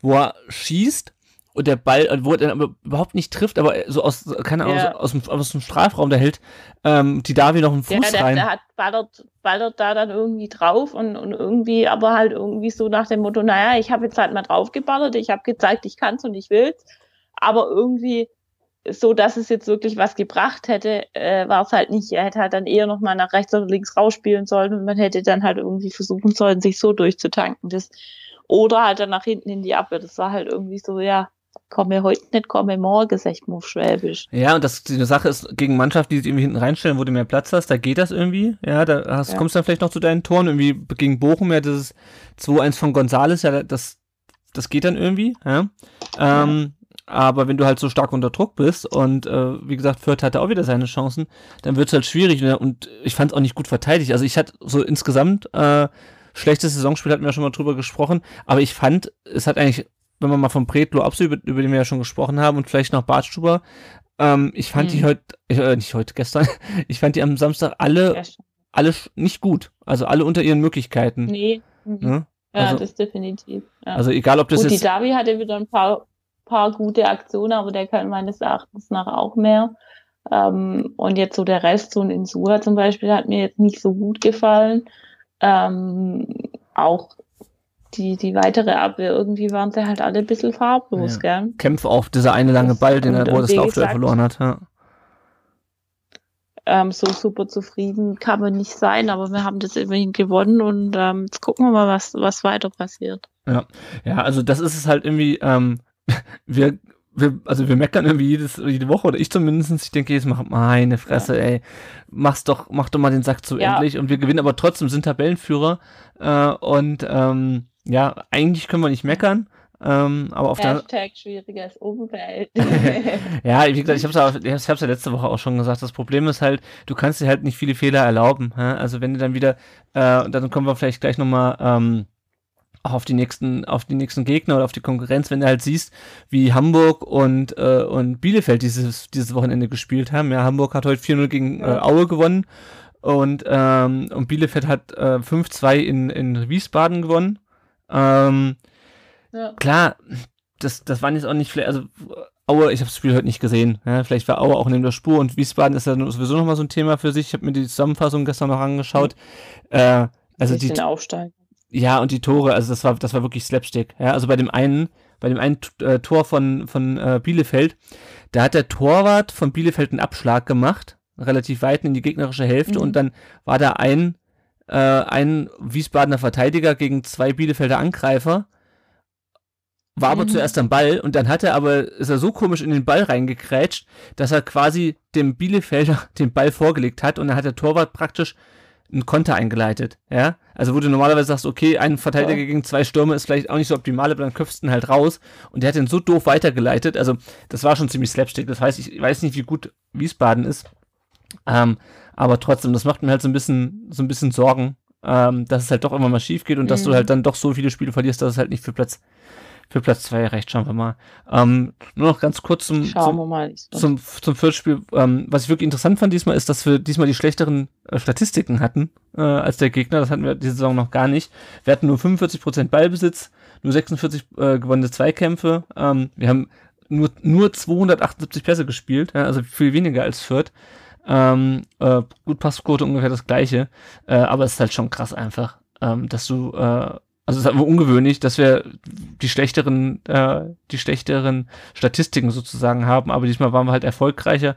wo er schießt, und der Ball, wo er dann überhaupt nicht trifft, aber so aus, keine Ahnung, ja. aus, aus, dem, aus dem Strafraum, da hält ähm, die Davi noch einen Fuß ja, der, rein. Der hat ballert, ballert da dann irgendwie drauf und, und irgendwie, aber halt irgendwie so nach dem Motto, naja, ich habe jetzt halt mal drauf geballert, ich habe gezeigt, ich kann's und ich will's, aber irgendwie so, dass es jetzt wirklich was gebracht hätte, äh, war es halt nicht. Er hätte halt dann eher nochmal nach rechts oder links rausspielen sollen und man hätte dann halt irgendwie versuchen sollen, sich so durchzutanken. Das, oder halt dann nach hinten in die Abwehr. Das war halt irgendwie so, ja, komme heute nicht, komme morgen, sagt man auf Schwäbisch. Ja, und das, die Sache ist, gegen Mannschaft, die sich irgendwie hinten reinstellen, wo du mehr Platz hast, da geht das irgendwie. Ja, da hast, ja. kommst du dann vielleicht noch zu deinen Toren. Irgendwie gegen Bochum, ja, das zwei eins von González, ja, das, das geht dann irgendwie. Ja. Ja. Ähm, aber wenn du halt so stark unter Druck bist und äh, wie gesagt, Fürth hatte auch wieder seine Chancen, dann wird es halt schwierig. Ne? Und ich fand es auch nicht gut verteidigt. Also ich hatte so insgesamt äh, schlechtes Saisonspiel, hatten wir ja schon mal drüber gesprochen, aber ich fand, es hat eigentlich, wenn man mal von Predlo absieht, über, über den wir ja schon gesprochen haben, und vielleicht noch Bartstuber, ähm, ich fand hm. die heute, äh, nicht heute, gestern, ich fand die am Samstag alle, alle nicht gut. Also alle unter ihren Möglichkeiten. Nee. Mhm. Ja? Also, ja, das definitiv. Ja. Also egal, ob das jetzt... Und die Davi hatte wieder ein paar, paar gute Aktionen, aber der kann meines Erachtens nach auch mehr. Ähm, und jetzt so der Rest, so ein Insua zum Beispiel, hat mir jetzt nicht so gut gefallen. Ähm, auch Die, die weitere Abwehr, irgendwie waren sie halt alle ein bisschen farblos, ja. gell? Kämpfe auf, dieser eine lange Ball, den er, wo das Laufduell verloren hat. Ja. Ähm, so super zufrieden kann man nicht sein, aber wir haben das immerhin gewonnen und ähm, jetzt gucken wir mal, was, was weiter passiert. Ja. ja, also das ist es halt irgendwie, ähm, wir... Wir, also wir meckern irgendwie jedes, jede Woche, oder ich zumindest, ich denke, jetzt mach meine Fresse, ja. ey, mach's doch, mach doch mal den Sack zu ja. endlich, und wir gewinnen aber trotzdem, sind Tabellenführer äh, und ähm, ja, eigentlich können wir nicht meckern, ähm, aber auf Hashtag der... Hashtag schwieriges Umfeld. Ja, wie gesagt, ich hab's, ja, ich hab's ja letzte Woche auch schon gesagt, das Problem ist halt, du kannst dir halt nicht viele Fehler erlauben, ja? Also wenn du dann wieder, äh, dann kommen wir vielleicht gleich nochmal, ähm, auch auf die nächsten, auf die nächsten Gegner oder auf die Konkurrenz, wenn du halt siehst, wie Hamburg und, äh, und Bielefeld dieses, dieses Wochenende gespielt haben. Ja, Hamburg hat heute vier null gegen äh, Aue gewonnen und, ähm, und Bielefeld hat äh, fünf zwei in, in Wiesbaden gewonnen. Ähm, ja. Klar, das, das waren jetzt auch nicht, also Aue, ich habe das Spiel heute nicht gesehen. Ja, vielleicht war Aue auch neben der Spur, und Wiesbaden ist ja sowieso nochmal so ein Thema für sich. Ich habe mir die Zusammenfassung gestern noch angeschaut. Ja. Äh, also die Aufsteigen. Ja, und die Tore, also das war, das war wirklich Slapstick. Ja, also bei dem einen, bei dem einen äh, Tor von, von äh, Bielefeld, da hat der Torwart von Bielefeld einen Abschlag gemacht, relativ weit in die gegnerische Hälfte, mhm. und dann war da ein, äh, ein Wiesbadener Verteidiger gegen zwei Bielefelder Angreifer, war aber mhm. zuerst am Ball, und dann hat er aber, ist er so komisch in den Ball reingekrätscht, dass er quasi dem Bielefelder den Ball vorgelegt hat, und dann hat der Torwart praktisch einen Konter eingeleitet, ja, also wo du normalerweise sagst, okay, ein Verteidiger ja. gegen zwei Stürme ist vielleicht auch nicht so optimal, aber dann köpfst du ihn halt raus, und der hat den so doof weitergeleitet, also das war schon ziemlich slapstick, das heißt, ich weiß nicht, wie gut Wiesbaden ist, ähm, aber trotzdem, das macht mir halt so ein bisschen, so ein bisschen Sorgen, ähm, dass es halt doch immer mal schief geht und mhm. dass du halt dann doch so viele Spiele verlierst, dass es halt nicht für Platz für Platz zwei reicht, schauen wir mal. Ähm, nur noch ganz kurz zum, zum, mal, zum, zum Viertelspiel. Ähm, was ich wirklich interessant fand diesmal, ist, dass wir diesmal die schlechteren äh, Statistiken hatten äh, als der Gegner. Das hatten wir diese Saison noch gar nicht. Wir hatten nur fünfundvierzig Prozent Ballbesitz, nur sechsundvierzig äh, gewonnene Zweikämpfe. Ähm, wir haben nur, nur zweihundertachtundsiebzig Pässe gespielt, ja, also viel weniger als Fürth. Ähm, äh, gut, Passquote ungefähr das gleiche. Äh, aber es ist halt schon krass einfach, ähm, dass du... Äh, Also es ist einfach ungewöhnlich, dass wir die schlechteren, äh, die schlechteren Statistiken sozusagen haben, aber diesmal waren wir halt erfolgreicher.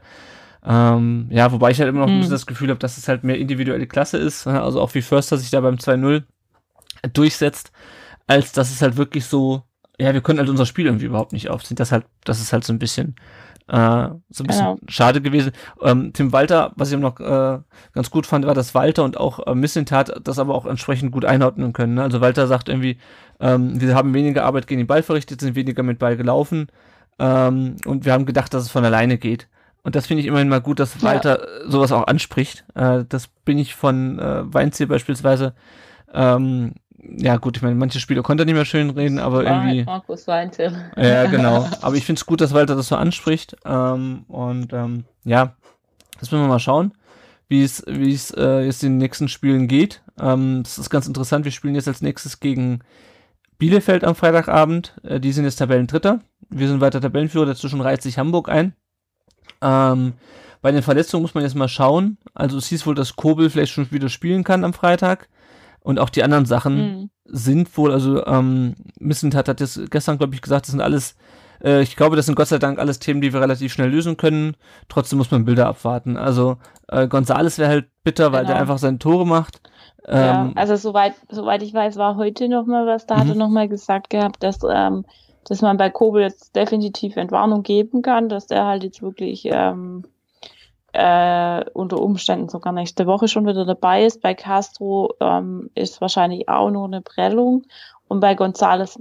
Ähm, ja, wobei ich halt immer noch hm. ein bisschen das Gefühl habe, dass es halt mehr individuelle Klasse ist, also auch wie Förster sich da beim zwei null durchsetzt, als dass es halt wirklich so, ja, wir können halt unser Spiel irgendwie überhaupt nicht aufziehen. Das halt, das ist halt so ein bisschen, äh, so ein bisschen genau. schade gewesen. Ähm, Tim Walter, was ich eben noch äh, ganz gut fand, war, dass Walter und auch äh, Missentat das aber auch entsprechend gut einordnen können. Ne? Also Walter sagt irgendwie, ähm, wir haben weniger Arbeit gegen den Ball verrichtet, sind weniger mit Ball gelaufen, ähm, und wir haben gedacht, dass es von alleine geht. Und das finde ich immerhin mal gut, dass Walter ja. sowas auch anspricht. Äh, das bin ich von äh, Weinzierl beispielsweise. Ähm, ja gut, ich meine, manche Spieler konnte nicht mehr schön reden, aber war irgendwie... Halt Markus Weinzierl. Ja, genau. Aber ich finde es gut, dass Walter das so anspricht. Ähm, und ähm, ja, jetzt müssen wir mal schauen, wie es wie es äh, jetzt in den nächsten Spielen geht. Ähm, das ist ganz interessant. Wir spielen jetzt als nächstes gegen Bielefeld am Freitagabend. Äh, die sind jetzt Tabellendritter. Wir sind weiter Tabellenführer. Dazwischen reiht sich Hamburg ein. Ähm, bei den Verletzungen muss man jetzt mal schauen. Also es hieß wohl, dass Kobel vielleicht schon wieder spielen kann am Freitag. Und auch die anderen Sachen mhm. sind wohl, also ähm, Missent hat, hat jetzt gestern, glaube ich, gesagt, das sind alles, äh, ich glaube, das sind Gott sei Dank alles Themen, die wir relativ schnell lösen können. Trotzdem muss man Bilder abwarten. Also äh, González wäre halt bitter, weil genau. der einfach seine Tore macht. Ähm, ja, also soweit, soweit ich weiß, war heute nochmal was, da mhm. hatte nochmal gesagt gehabt, dass... Ähm, dass man bei Kobel jetzt definitiv Entwarnung geben kann, dass der halt jetzt wirklich ähm, äh, unter Umständen sogar nächste Woche schon wieder dabei ist. Bei Castro ähm, ist wahrscheinlich auch nur eine Prellung und bei González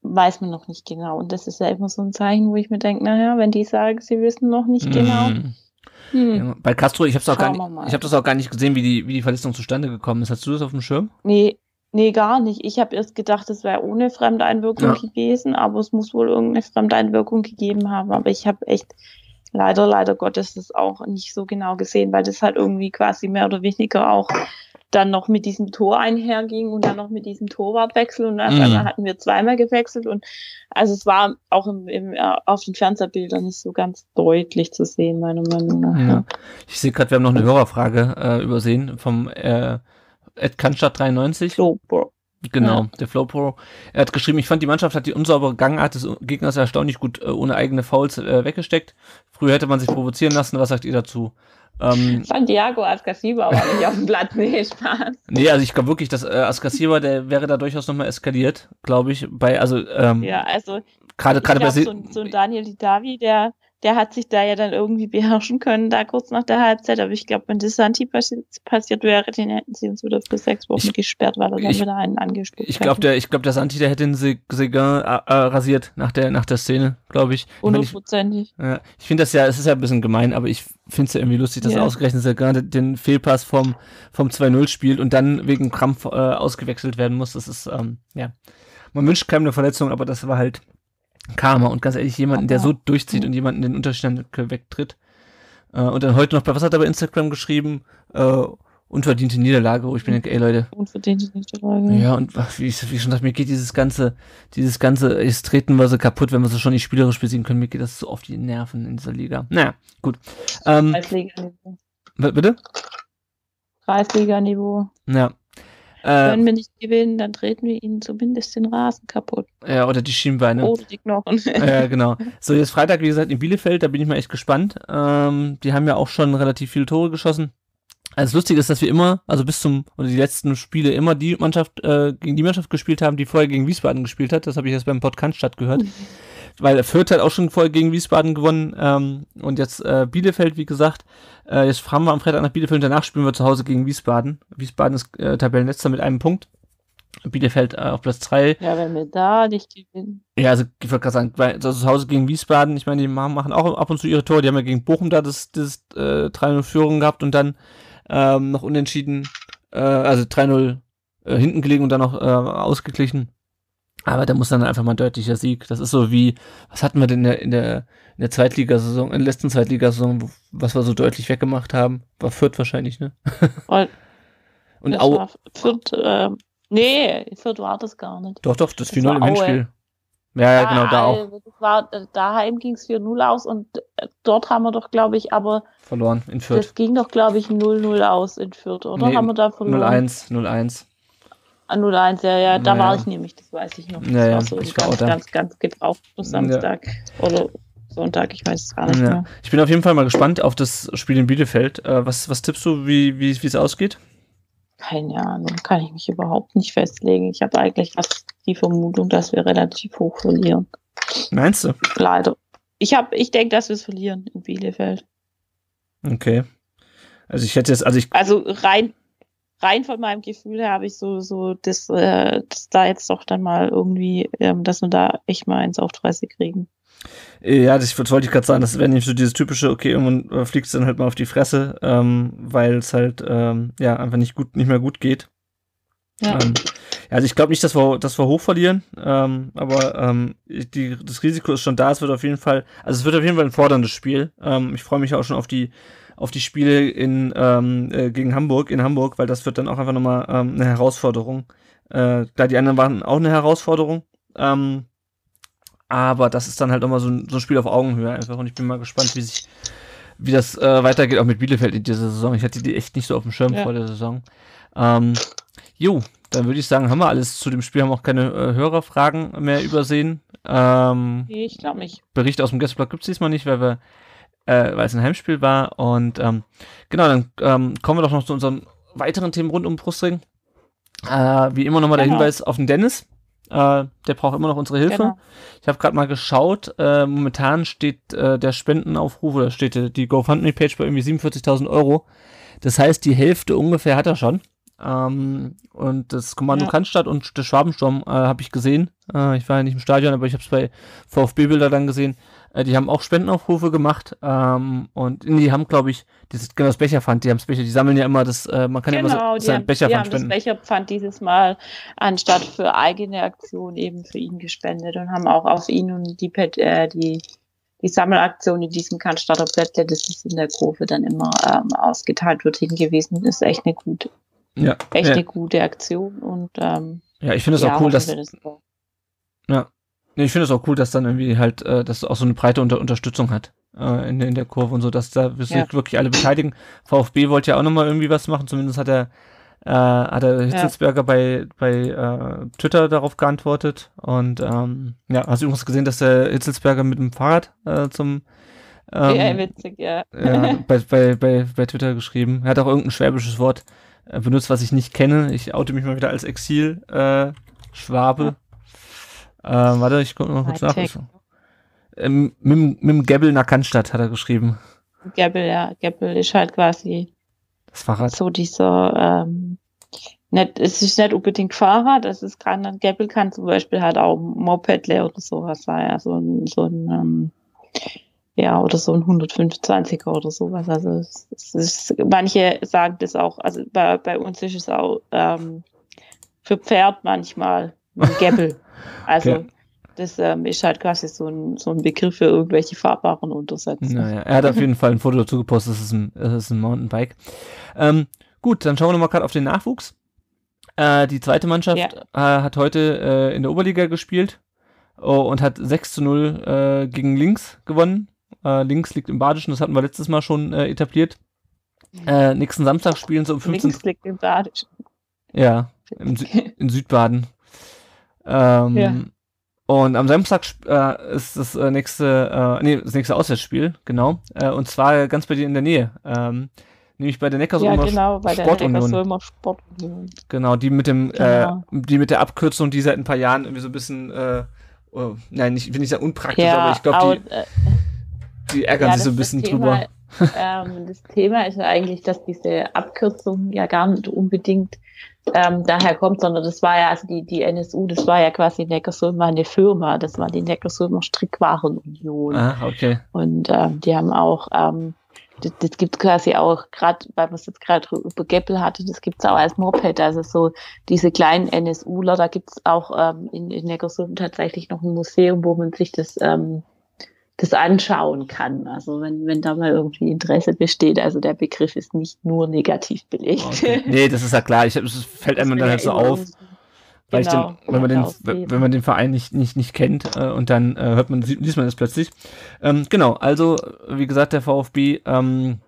weiß man noch nicht genau. Und das ist ja immer so ein Zeichen, wo ich mir denke, naja, wenn die sagen, sie wissen noch nicht genau. Mm. Hm. Ja, bei Castro, ich habe das auch gar nicht gesehen, wie die, wie die Verletzung zustande gekommen ist. Hast du das auf dem Schirm? Nee. Nee, gar nicht. Ich habe erst gedacht, es wäre ohne Fremdeinwirkung ja. gewesen, aber es muss wohl irgendeine Fremdeinwirkung gegeben haben. Aber ich habe echt leider, leider Gottes das auch nicht so genau gesehen, weil das halt irgendwie quasi mehr oder weniger auch dann noch mit diesem Tor einherging und dann noch mit diesem Torwartwechsel und dann mhm. hatten wir zweimal gewechselt und also es war auch im, im, auf den Fernsehbildern nicht so ganz deutlich zu sehen, meiner Meinung nach. Ja. Ich sehe gerade, wir haben noch eine Hörerfrage äh, übersehen vom äh Ed Kannstadt dreiundneunzig. Flowpro. Genau, ja. der Flowpro. Er hat geschrieben, ich fand, die Mannschaft hat die unsaubere Gangart des Gegners erstaunlich gut äh, ohne eigene Fouls äh, weggesteckt. Früher hätte man sich provozieren lassen. Was sagt ihr dazu? Ähm, Santiago Ascasiba war nicht auf dem Platz. Nee, Spaß. Nee, also ich glaube wirklich, dass äh, Ascasiba, der wäre da durchaus nochmal eskaliert, glaube ich. Bei, also, ähm, ja, also gerade bei so, so ein Daniel Didavi, der Der hat sich da ja dann irgendwie beherrschen können, da kurz nach der Halbzeit. Aber ich glaube, wenn das Santi passi- passiert wäre, den hätten sie uns wieder für sechs Wochen ich, gesperrt, weil er dann ich, wieder einen angespuckt ich glaub, hat. Der, ich glaube, der Santi, der hätte den Seguin äh, rasiert nach der, nach der Szene, glaube ich. Hundertprozentig. Ich, ja, ich finde das ja, es ist ja ein bisschen gemein, aber ich finde es ja irgendwie lustig, dass ja. ausgerechnet Seguin den Fehlpass vom, vom zwei null spielt und dann wegen Krampf äh, ausgewechselt werden muss. Das ist, ähm, ja, man wünscht keinem eine Verletzung, aber das war halt Karma. Und ganz ehrlich, jemanden, der so durchzieht und jemanden den Unterstand wegtritt. Äh, und dann heute noch, bei was hat er bei Instagram geschrieben? Äh, unverdiente Niederlage. Oh, ich bin denke, ey Leute. Unverdiente Niederlage. Ja, und ach, wie ich wie schon dachte, mir geht dieses ganze, dieses ganze, es treten wir so kaputt, wenn wir so schon nicht spielerisch besiegen können. Mir geht das so auf die Nerven in dieser Liga. Naja, gut. Ähm, Kreisliga-Niveau. B- bitte? Kreisliga-Niveau. Ja. Wenn wir nicht gewinnen, dann treten wir ihnen zumindest den Rasen kaputt. Ja, oder die Schienbeine. Oder die Knochen. Ja, genau. So, jetzt Freitag, wie gesagt, in Bielefeld, da bin ich mal echt gespannt. Ähm, die haben ja auch schon relativ viele Tore geschossen. Also das Lustige ist, dass wir immer, also bis zum, oder die letzten Spiele immer die Mannschaft, äh, gegen die Mannschaft gespielt haben, die vorher gegen Wiesbaden gespielt hat. Das habe ich jetzt beim Podcast statt gehört. Weil Fürth hat auch schon vorher gegen Wiesbaden gewonnen. Ähm, und jetzt äh, Bielefeld, wie gesagt. Äh, jetzt fahren wir am Freitag nach Bielefeld. Danach spielen wir zu Hause gegen Wiesbaden. Wiesbaden ist äh, Tabellenletzter mit einem Punkt. Bielefeld äh, auf Platz drei. Ja, wenn wir da nicht gewinnen. Ja, also ich wollte gerade sagen, weil, also zu Hause gegen Wiesbaden, ich meine, die machen auch ab und zu ihre Tore. Die haben ja gegen Bochum da das, das äh, drei null Führung gehabt und dann ähm, noch unentschieden, äh, also drei null äh, hinten gelegen und dann noch äh, ausgeglichen. Aber da muss dann einfach mal ein deutlicher Sieg. Das ist so wie, was hatten wir denn in der, in der, in der Zweitligasaison, in der letzten Zweitligasaison, wo, was wir so deutlich weggemacht haben? War Fürth wahrscheinlich, ne? Und Aue. Fürth, äh, nee, Fürth war das gar nicht. Doch, doch, das vier null im Hinspiel. Ja, ja, genau, da auch. Das war, daheim ging es vier null aus und dort haben wir doch, glaube ich, aber... Verloren, in Fürth. Das ging doch, glaube ich, null null aus in Fürth, oder? Nee, haben wir da verloren? null eins null eins, ja, ja, da naja. war ich nämlich, das weiß ich noch. Das naja, war so ich war ganz, ganz, ganz gebraucht Samstag ja. oder Sonntag, ich weiß es gar nicht ja. mehr. Ich bin auf jeden Fall mal gespannt auf das Spiel in Bielefeld. Äh, was, was tippst du, wie, wie, wie es ausgeht? Keine Ahnung, kann ich mich überhaupt nicht festlegen. Ich habe eigentlich fast die Vermutung, dass wir relativ hoch verlieren. Meinst du? Leider. Ich, hab, ich denke, dass wir es verlieren in Bielefeld. Okay. Also ich hätte jetzt, also ich... Also rein... rein von meinem Gefühl her habe ich so, so das, äh, das da jetzt doch dann mal irgendwie, ähm, dass wir da echt mal eins auf dreißig kriegen. Ja, das wollte ich gerade sagen, das wäre nämlich so dieses typische, okay, irgendwann fliegst du dann halt mal auf die Fresse, ähm, weil es halt ähm, ja einfach nicht gut, nicht mehr gut geht. Ja. Ähm, also ich glaube nicht, dass wir, dass wir hoch verlieren, ähm, aber ähm, die, das Risiko ist schon da, es wird auf jeden Fall, also es wird auf jeden Fall ein forderndes Spiel. Ähm, ich freue mich auch schon auf die auf die Spiele in ähm, äh, gegen Hamburg, in Hamburg, weil das wird dann auch einfach nochmal ähm, eine Herausforderung. Äh, klar, die anderen waren auch eine Herausforderung, ähm, aber das ist dann halt nochmal so, so ein Spiel auf Augenhöhe einfach und ich bin mal gespannt, wie sich, wie das äh, weitergeht, auch mit Bielefeld in dieser Saison. Ich hatte die echt nicht so auf dem Schirm ja. vor der Saison. Ähm, jo, dann würde ich sagen, haben wir alles zu dem Spiel, haben auch keine äh, Hörerfragen mehr übersehen. Ähm, ich glaube nicht. Bericht aus dem Gästeblock gibt es diesmal nicht, weil wir äh, weil es ein Heimspiel war. Und ähm, genau, dann ähm, kommen wir doch noch zu unseren weiteren Themen rund um Brustring. Äh, wie immer nochmal genau. der Hinweis auf den Dennis. Äh, der braucht immer noch unsere Hilfe. Genau. Ich habe gerade mal geschaut, äh, momentan steht äh, der Spendenaufruf, oder steht die, die GoFundMe-Page bei irgendwie siebenundvierzigtausend Euro. Das heißt, die Hälfte ungefähr hat er schon. Ähm, und das Kommando ja. Cannstatt und der Schwabensturm äh, habe ich gesehen. Äh, ich war ja nicht im Stadion, aber ich habe es bei VfB-Bilder dann gesehen. Äh, die haben auch Spendenaufrufe gemacht. Ähm, und die haben, glaube ich, dieses, genau das Becherpfand. Die haben das Becher, die sammeln ja immer das, äh, man kann genau, ja immer so sein Becherpfand spenden. Die haben das Becherpfand dieses Mal anstatt für eigene Aktion eben für ihn gespendet und haben auch auf ihn und die, äh, die, die Sammelaktion in diesem Cannstatter Blättle, das ist in der Kurve dann immer ähm, ausgeteilt wird, hingewiesen. Das ist echt eine gute Ja, echt ja. eine gute Aktion und ähm, ja, ich finde es ja, auch cool, dass das ja, nee, ich finde es auch cool, dass dann irgendwie halt, äh, dass auch so eine breite Unter- Unterstützung hat äh, in, in der Kurve und so, dass da ja. wirklich alle beteiligen. VfB wollte ja auch nochmal irgendwie was machen, zumindest hat er äh, hat der Hitzlsperger ja. bei bei äh, Twitter darauf geantwortet und ähm, ja, hast du übrigens gesehen, dass der Hitzlsperger mit dem Fahrrad äh, zum ähm, ja, witzig, ja. ja bei, bei, bei, bei Twitter geschrieben. Er hat auch irgendein schwäbisches Wort benutzt, was ich nicht kenne. Ich oute mich mal wieder als Exil-Schwabe. Äh, ja. äh, warte, ich gucke mal kurz nach. Ähm, mit dem Gebel nach Cannstatt hat er geschrieben. Gebel, ja. Gebel ist halt quasi das Fahrrad. So dieser, ähm, nicht, es ist nicht unbedingt Fahrrad, es ist kann, ein Gebel kann zum Beispiel halt auch Mopedle oder sowas sein, ja, so ein, so ein ähm, ja, oder so ein hundertfünfundzwanziger oder sowas. Also es, es ist, manche sagen das auch, also bei, bei uns ist es auch ähm, für Pferd manchmal ein Gebel. Also okay. das ähm, ist halt quasi so ein, so ein Begriff für irgendwelche fahrbaren Untersätze. Naja, er hat auf jeden Fall ein Foto dazu gepostet, das ist ein, das ist ein Mountainbike. Ähm, gut, dann schauen wir nochmal gerade auf den Nachwuchs. Äh, die zweite Mannschaft ja. äh, hat heute äh, in der Oberliga gespielt oh, und hat sechs zu null äh, gegen Links gewonnen. Uh, links liegt im Badischen, das hatten wir letztes Mal schon äh, etabliert. Äh, nächsten Samstag spielen sie um fünfzehn Uhr. Links liegt im Badischen. Ja, im Sü- in Südbaden. Ähm, ja. Und am Samstag sp- äh, ist das äh, nächste, äh, nee, das nächste Auswärtsspiel, genau. Äh, und zwar ganz bei dir in der Nähe. Ähm, nämlich bei der Neckarsulmer ja, genau, bei der Sportunion. Neckarsulmer Sportunion. Genau, die mit dem, genau. äh, die mit der Abkürzung, die seit ein paar Jahren irgendwie so ein bisschen, äh, oh, nein, ich will nicht sagen unpraktisch, ja, aber ich glaube, die. Äh, Die ärgern ja, sich so ein bisschen Thema, drüber. Ähm, das Thema ist ja eigentlich, dass diese Abkürzung ja gar nicht unbedingt ähm, daher kommt, sondern das war ja, also die, die N S U, das war ja quasi Neckarsulmer eine Firma, das war die Neckarsulmer Strickwarenunion. Ah, okay. Und ähm, die haben auch, ähm, das, das gibt quasi auch, gerade weil wir es jetzt gerade über Gebel hatte, das gibt es auch als Moped, also so diese kleinen NSUler, da gibt es auch ähm, in, in Neckarsulm tatsächlich noch ein Museum, wo man sich das ähm, das anschauen kann, also wenn wenn da mal irgendwie Interesse besteht, also der Begriff ist nicht nur negativ belegt. Okay. Nee, das ist ja klar, ich es fällt einem dann halt so auf, weil genau, ich den, wenn man den aussehen. wenn man den Verein nicht nicht nicht kennt äh, und dann äh, hört man liest man das plötzlich. Ähm, genau, also wie gesagt, der VfB ähm,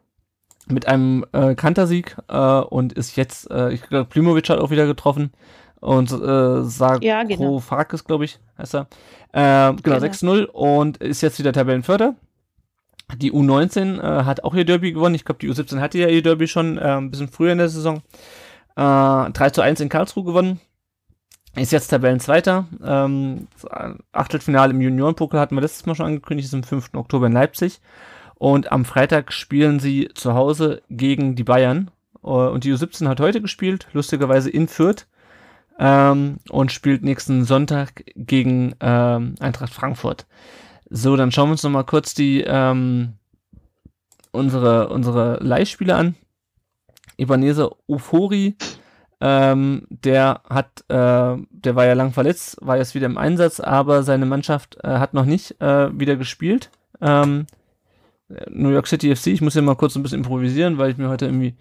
mit einem äh, Kantersieg äh, und ist jetzt äh, ich glaube Plimovic hat auch wieder getroffen. Und äh, Sarko ja, genau. Farkas, glaube ich, heißt er. Äh, genau, genau. sechs null und ist jetzt wieder Tabellenvierter. Die U neunzehn äh, hat auch ihr Derby gewonnen. Ich glaube, die U siebzehn hatte ja ihr Derby schon äh, ein bisschen früher in der Saison. Äh, drei zu eins in Karlsruhe gewonnen. Ist jetzt Tabellenzweiter. Ähm, Achtelfinale im Juniorenpokal hatten wir letztes Mal schon angekündigt, ist am fünften Oktober in Leipzig. Und am Freitag spielen sie zu Hause gegen die Bayern. und die U siebzehn hat heute gespielt, lustigerweise in Fürth, ähm, und spielt nächsten Sonntag gegen ähm, Eintracht Frankfurt. So, dann schauen wir uns nochmal kurz die ähm, unsere, unsere Leihspieler an. Ibanese Ofori, ähm, der hat, äh, der war ja lang verletzt, war jetzt wieder im Einsatz, aber seine Mannschaft äh, hat noch nicht äh, wieder gespielt. Ähm, New York City F C, ich muss hier mal kurz ein bisschen improvisieren, weil ich mir heute irgendwie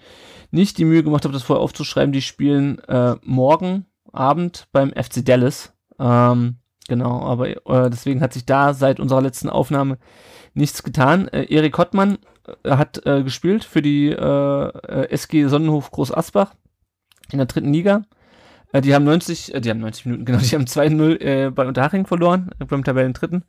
nicht die Mühe gemacht habe, das vorher aufzuschreiben. Die spielen äh, morgen Abend beim F C Dallas. Ähm, genau, aber äh, deswegen hat sich da seit unserer letzten Aufnahme nichts getan. Äh, Erik Hottmann äh, hat äh, gespielt für die äh, S G Sonnenhof Groß Asbach in der dritten Liga. Äh, die haben neunzig, äh, die haben neunzig Minuten, genau, die haben zwei null äh, bei Unterhaching verloren, äh, beim Tabellendritten.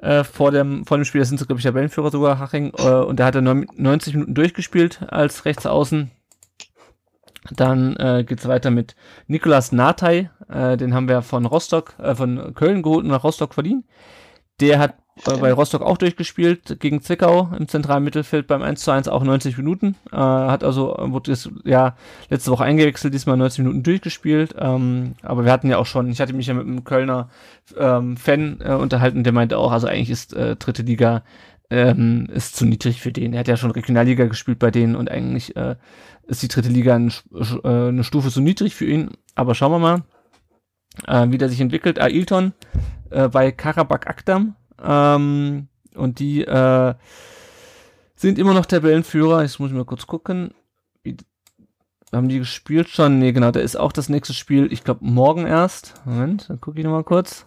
Äh, vor, dem, vor dem Spiel, das sind so, glaube ich, Tabellenführer sogar, Haching, äh, und der hat dann neunzig Minuten durchgespielt als Rechtsaußen. Dann äh, geht es weiter mit Nicolas Natay, äh, den haben wir von Rostock, äh, von Köln geholt und nach Rostock verliehen. Der hat äh, bei Rostock auch durchgespielt, gegen Zwickau im zentralen Mittelfeld beim eins zu eins auch neunzig Minuten. Äh, hat also, wurde jetzt, ja, letzte Woche eingewechselt, diesmal neunzig Minuten durchgespielt. Ähm, aber wir hatten ja auch schon, ich hatte mich ja mit einem Kölner ähm, Fan äh, unterhalten, der meinte auch, also eigentlich ist äh, dritte Liga ähm, ist zu niedrig für den. Er hat ja schon Regionalliga gespielt bei denen und eigentlich äh, ist die dritte Liga ein, äh, eine Stufe zu niedrig für ihn. Aber schauen wir mal, äh, wie der sich entwickelt. Ailton äh, bei Karabakh Akdam. Ähm, und die äh, sind immer noch Tabellenführer. Jetzt muss ich mal kurz gucken. Wie, haben die gespielt schon? Ne, genau, da ist auch das nächste Spiel, ich glaube morgen erst. Moment, dann gucke ich nochmal kurz.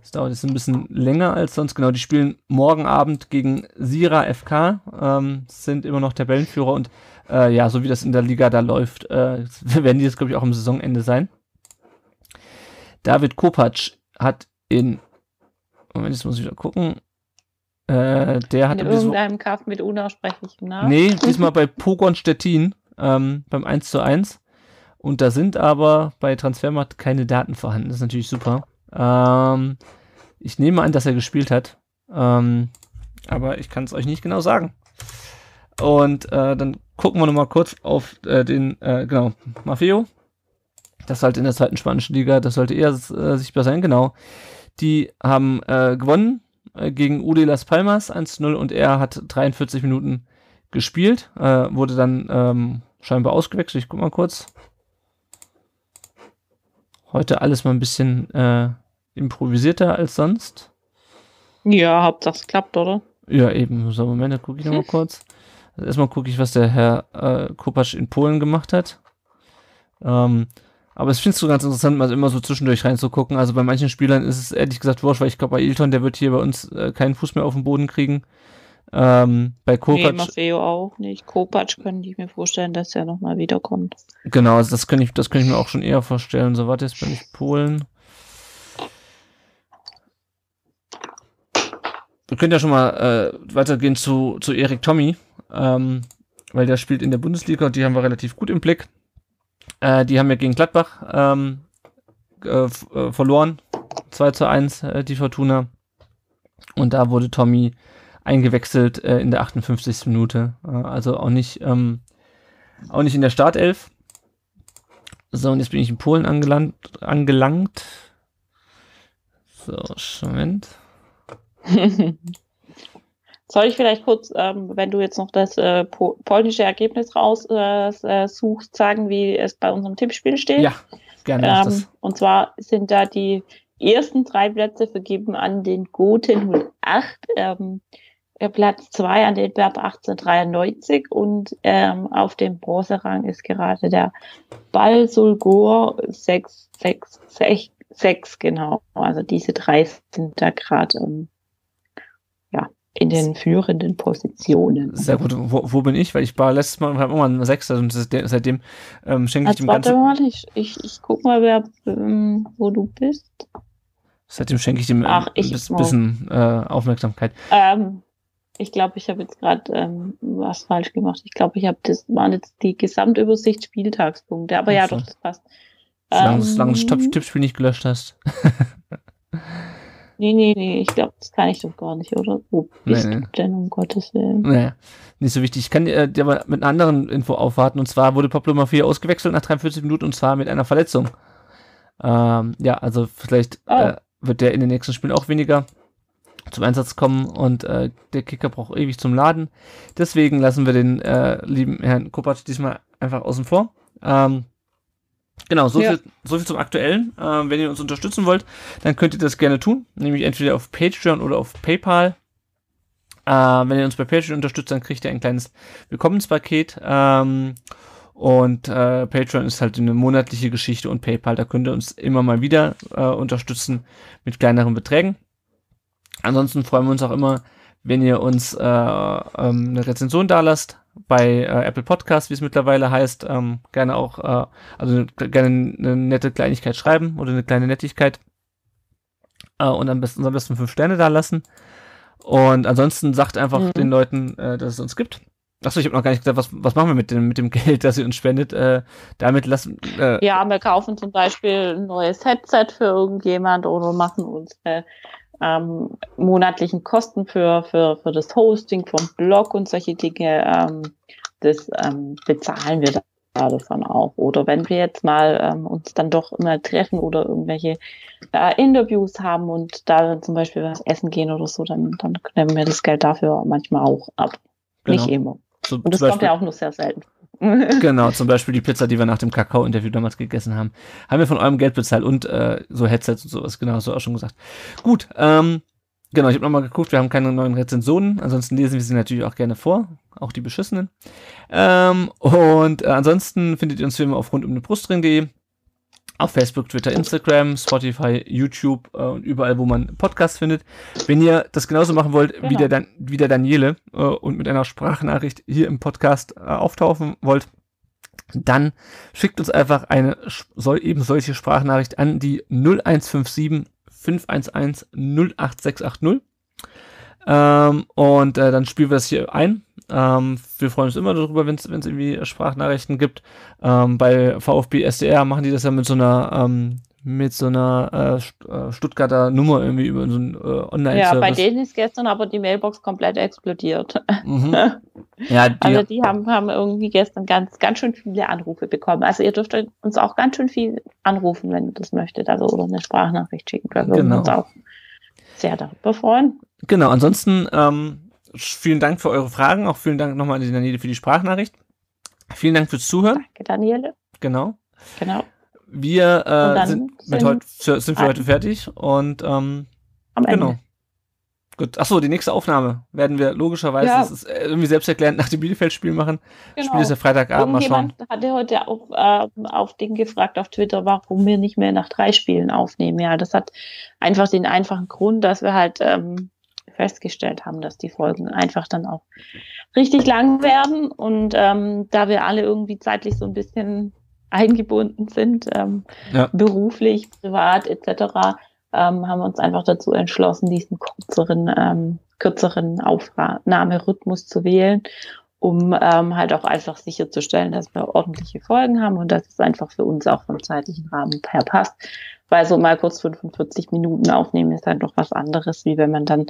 Das dauert jetzt ein bisschen länger als sonst. Genau, die spielen morgen Abend gegen Sira F K, ähm, sind immer noch Tabellenführer und äh, ja, so wie das in der Liga da läuft, äh, werden die jetzt, glaube ich, auch am Saisonende sein. David Kopacz hat in Moment, jetzt muss ich wieder gucken. Äh, der hat in irgendeinem Kaff mit unaussprechlichem Namen. Nee, diesmal bei Pogon Stettin, ähm, beim eins zu eins. Und da sind aber bei Transfermarkt keine Daten vorhanden. Das ist natürlich super. Ähm, ich nehme an, dass er gespielt hat. Ähm, aber ich kann es euch nicht genau sagen. Und äh, dann gucken wir nochmal kurz auf äh, den, äh, genau, Maffeo. Das sollte in der zweiten spanischen Liga, das sollte eher äh, sichtbar sein, genau. Die haben äh, gewonnen äh, gegen U D Las Palmas eins zu null und er hat dreiundvierzig Minuten gespielt. Äh, wurde dann ähm, scheinbar ausgewechselt. Ich guck mal kurz. Heute alles mal ein bisschen äh, improvisierter als sonst. Ja, Hauptsache es klappt, oder? Ja, eben. So, Moment, da gucke ich nochmal hm. kurz. Also erstmal gucke ich, was der Herr äh, Kopacz in Polen gemacht hat. Ähm. Aber es findest du ganz interessant, mal immer so zwischendurch reinzugucken. Also bei manchen Spielern ist es ehrlich gesagt wurscht, weil ich glaube, bei Ailton, der wird hier bei uns äh, keinen Fuß mehr auf den Boden kriegen. Ähm, bei Kopacz... Nee, Maffeo auch nicht. Kopacz könnte ich mir vorstellen, dass er nochmal wiederkommt. Genau, also das könnte ich, das könnte ich mir auch schon eher vorstellen. So, warte, jetzt bin ich Polen. Wir können ja schon mal äh, weitergehen zu, zu Erik Tommy, ähm, weil der spielt in der Bundesliga und die haben wir relativ gut im Blick. Äh, die haben ja gegen Gladbach ähm, äh, f- äh, verloren, zwei zu eins, äh, die Fortuna. Und da wurde Tommy eingewechselt äh, in der achtundfünfzigsten Minute. Äh, also auch nicht, ähm, auch nicht in der Startelf. So, und jetzt bin ich in Polen angelangt. angelangt. So, Moment. Soll ich vielleicht kurz, ähm, wenn du jetzt noch das äh, po- polnische Ergebnis raussuchst, äh, suchst, sagen, wie es bei unserem Tippspiel steht? Ja, gerne. Ähm, das. Und zwar sind da die ersten drei Plätze vergeben an den Goten null acht, ähm, Platz zwei an den Berb achtzehnhundertdreiundneunzig und ähm, auf dem Bronzerang ist gerade der Balsulgor sechs sechs sechs sechs, genau. Also diese drei sind da gerade ähm, in den führenden Positionen. Sehr gut. Wo, wo bin ich? Weil ich war letztes Mal immer ein Sechster und seitdem ähm, schenke ich dem Ganzen... Warte mal, ich, ich, ich guck mal, wer, ähm, wo du bist. Seitdem schenke ich dem Ach, ich ein bis, bisschen äh, Aufmerksamkeit. Ähm, ich glaube, ich habe jetzt gerade ähm, was falsch gemacht. Ich glaube, ich habe das waren jetzt die Gesamtübersicht Spieltagspunkte. Aber ja, doch, das passt. Solange ähm, du das Tippspiel nicht gelöscht hast. Nee, nee, nee, ich glaube, das kann ich doch gar nicht, oder? Wo bist nee, nee. du denn, um Gottes Willen? Nee, nicht so wichtig. Ich kann dir äh, aber mit einer anderen Info aufwarten. Und zwar wurde Pablo Mafia ausgewechselt nach dreiundvierzig Minuten, und zwar mit einer Verletzung. Ähm, ja, also vielleicht oh. äh, wird der in den nächsten Spielen auch weniger zum Einsatz kommen, und äh, der Kicker braucht ewig zum Laden. Deswegen lassen wir den äh, lieben Herrn Kopacz diesmal einfach außen vor. Ähm, Genau, so, ja. viel, so viel zum Aktuellen. Ähm, wenn ihr uns unterstützen wollt, dann könnt ihr das gerne tun, nämlich entweder auf Patreon oder auf PayPal. Äh, wenn ihr uns bei Patreon unterstützt, dann kriegt ihr ein kleines Willkommenspaket. Ähm, und äh, Patreon ist halt eine monatliche Geschichte, und PayPal, da könnt ihr uns immer mal wieder äh, unterstützen mit kleineren Beträgen. Ansonsten freuen wir uns auch immer, wenn ihr uns äh, ähm, eine Rezension dalasst. Bei äh, Apple Podcast, wie es mittlerweile heißt, ähm, gerne auch, äh, also gerne eine nette Kleinigkeit schreiben oder eine kleine Nettigkeit, äh, und am besten, am besten fünf Sterne da lassen. Und ansonsten sagt einfach mhm. den Leuten, äh, dass es uns gibt. Achso, ich habe noch gar nicht gesagt, was, was machen wir mit dem, mit dem Geld, das ihr uns spendet. Äh, damit lassen. Äh, ja, wir kaufen zum Beispiel ein neues Headset für irgendjemand oder machen uns äh, Ähm, monatlichen Kosten für, für, für das Hosting vom Blog und solche Dinge, ähm, das ähm, bezahlen wir da davon auch. Oder wenn wir jetzt mal ähm, uns dann doch immer treffen oder irgendwelche äh, Interviews haben und da zum Beispiel was essen gehen oder so, dann, dann nehmen wir das Geld dafür manchmal auch ab. Genau. Nicht immer. So, und das kommt ja auch nur sehr selten. Genau, zum Beispiel die Pizza, die wir nach dem Kakao-Interview damals gegessen haben, haben wir von eurem Geld bezahlt, und äh, so Headsets und sowas, genau, hast du auch schon gesagt. Gut, ähm, genau, ich habe nochmal geguckt, wir haben keine neuen Rezensionen, ansonsten lesen wir sie natürlich auch gerne vor, auch die beschissenen. Ähm, und äh, ansonsten findet ihr uns wie immer auf rund um den brustring punkt de, auf Facebook, Twitter, Instagram, Spotify, YouTube äh, und überall, wo man Podcasts findet. Wenn ihr das genauso machen wollt, genau. wie, der Dan- wie der Daniele äh, und mit einer Sprachnachricht hier im Podcast äh, auftauchen wollt, dann schickt uns einfach eine soll eben solche Sprachnachricht an die null eins fünf sieben, fünf eins eins, null acht sechs acht null. Ähm, und äh, dann spielen wir das hier ein. Ähm, wir freuen uns immer darüber, wenn es irgendwie Sprachnachrichten gibt. Ähm, bei VfB S D R machen die das ja mit so einer ähm, mit so einer äh, Stuttgarter Nummer irgendwie über so einen äh, Online-Service. Ja, bei denen ist gestern aber die Mailbox komplett explodiert. Mhm. Ja, die also die haben, haben irgendwie gestern ganz, ganz schön viele Anrufe bekommen. Also ihr dürft uns auch ganz schön viel anrufen, wenn ihr das möchtet, also oder eine Sprachnachricht schicken. Da würden wir uns auch sehr darüber freuen. Genau, ansonsten ähm, vielen Dank für eure Fragen, auch vielen Dank nochmal an die Daniele für die Sprachnachricht. Vielen Dank fürs Zuhören. Danke, Daniele. Genau. Genau. Wir äh, sind, sind, mit heut, sind für heute fertig und ähm, am genau. Ende. Gut. Achso, die nächste Aufnahme werden wir logischerweise, ja. das ist irgendwie selbsterklärend, nach dem Bielefeld-Spiel machen. Genau. Spiel ist ja Freitagabend, mal schauen. Jemand hatte heute auch äh, auf den gefragt auf Twitter, warum wir nicht mehr nach drei Spielen aufnehmen. Ja, das hat einfach den einfachen Grund, dass wir halt ähm, festgestellt haben, dass die Folgen einfach dann auch richtig lang werden, und ähm, da wir alle irgendwie zeitlich so ein bisschen eingebunden sind, ähm, ja. beruflich, privat et cetera, ähm, haben wir uns einfach dazu entschlossen, diesen kürzeren, ähm, kürzeren Aufnahmerhythmus zu wählen, um ähm, halt auch einfach sicherzustellen, dass wir ordentliche Folgen haben und dass es einfach für uns auch vom zeitlichen Rahmen her passt. Weil so mal kurz fünfundvierzig Minuten aufnehmen ist halt noch was anderes, wie wenn man dann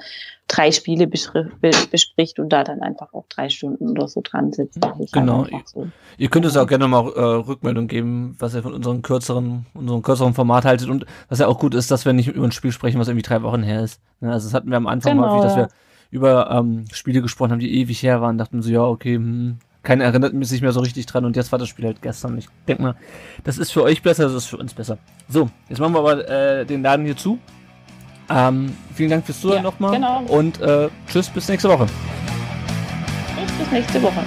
drei Spiele beschri- bespricht und da dann einfach auch drei Stunden oder so dran sitzt. Genau. Halt so. Ihr könnt uns auch gerne mal äh, Rückmeldung geben, was ihr von unserem kürzeren, unserem kürzeren Format haltet, und was ja auch gut ist, dass wir nicht über ein Spiel sprechen, was irgendwie drei Wochen her ist. Ja, also das hatten wir am Anfang genau, mal, wie, dass wir über ähm, Spiele gesprochen haben, die ewig her waren, dachten so, ja, okay, hm, keiner erinnert sich mehr so richtig dran, und jetzt war das Spiel halt gestern. Ich denke mal, das ist für euch besser, das ist für uns besser. So, jetzt machen wir aber äh, den Laden hier zu. Ähm, vielen Dank fürs Zuhören ja, nochmal genau. und äh, tschüss, bis nächste Woche. Tschüss, bis nächste Woche.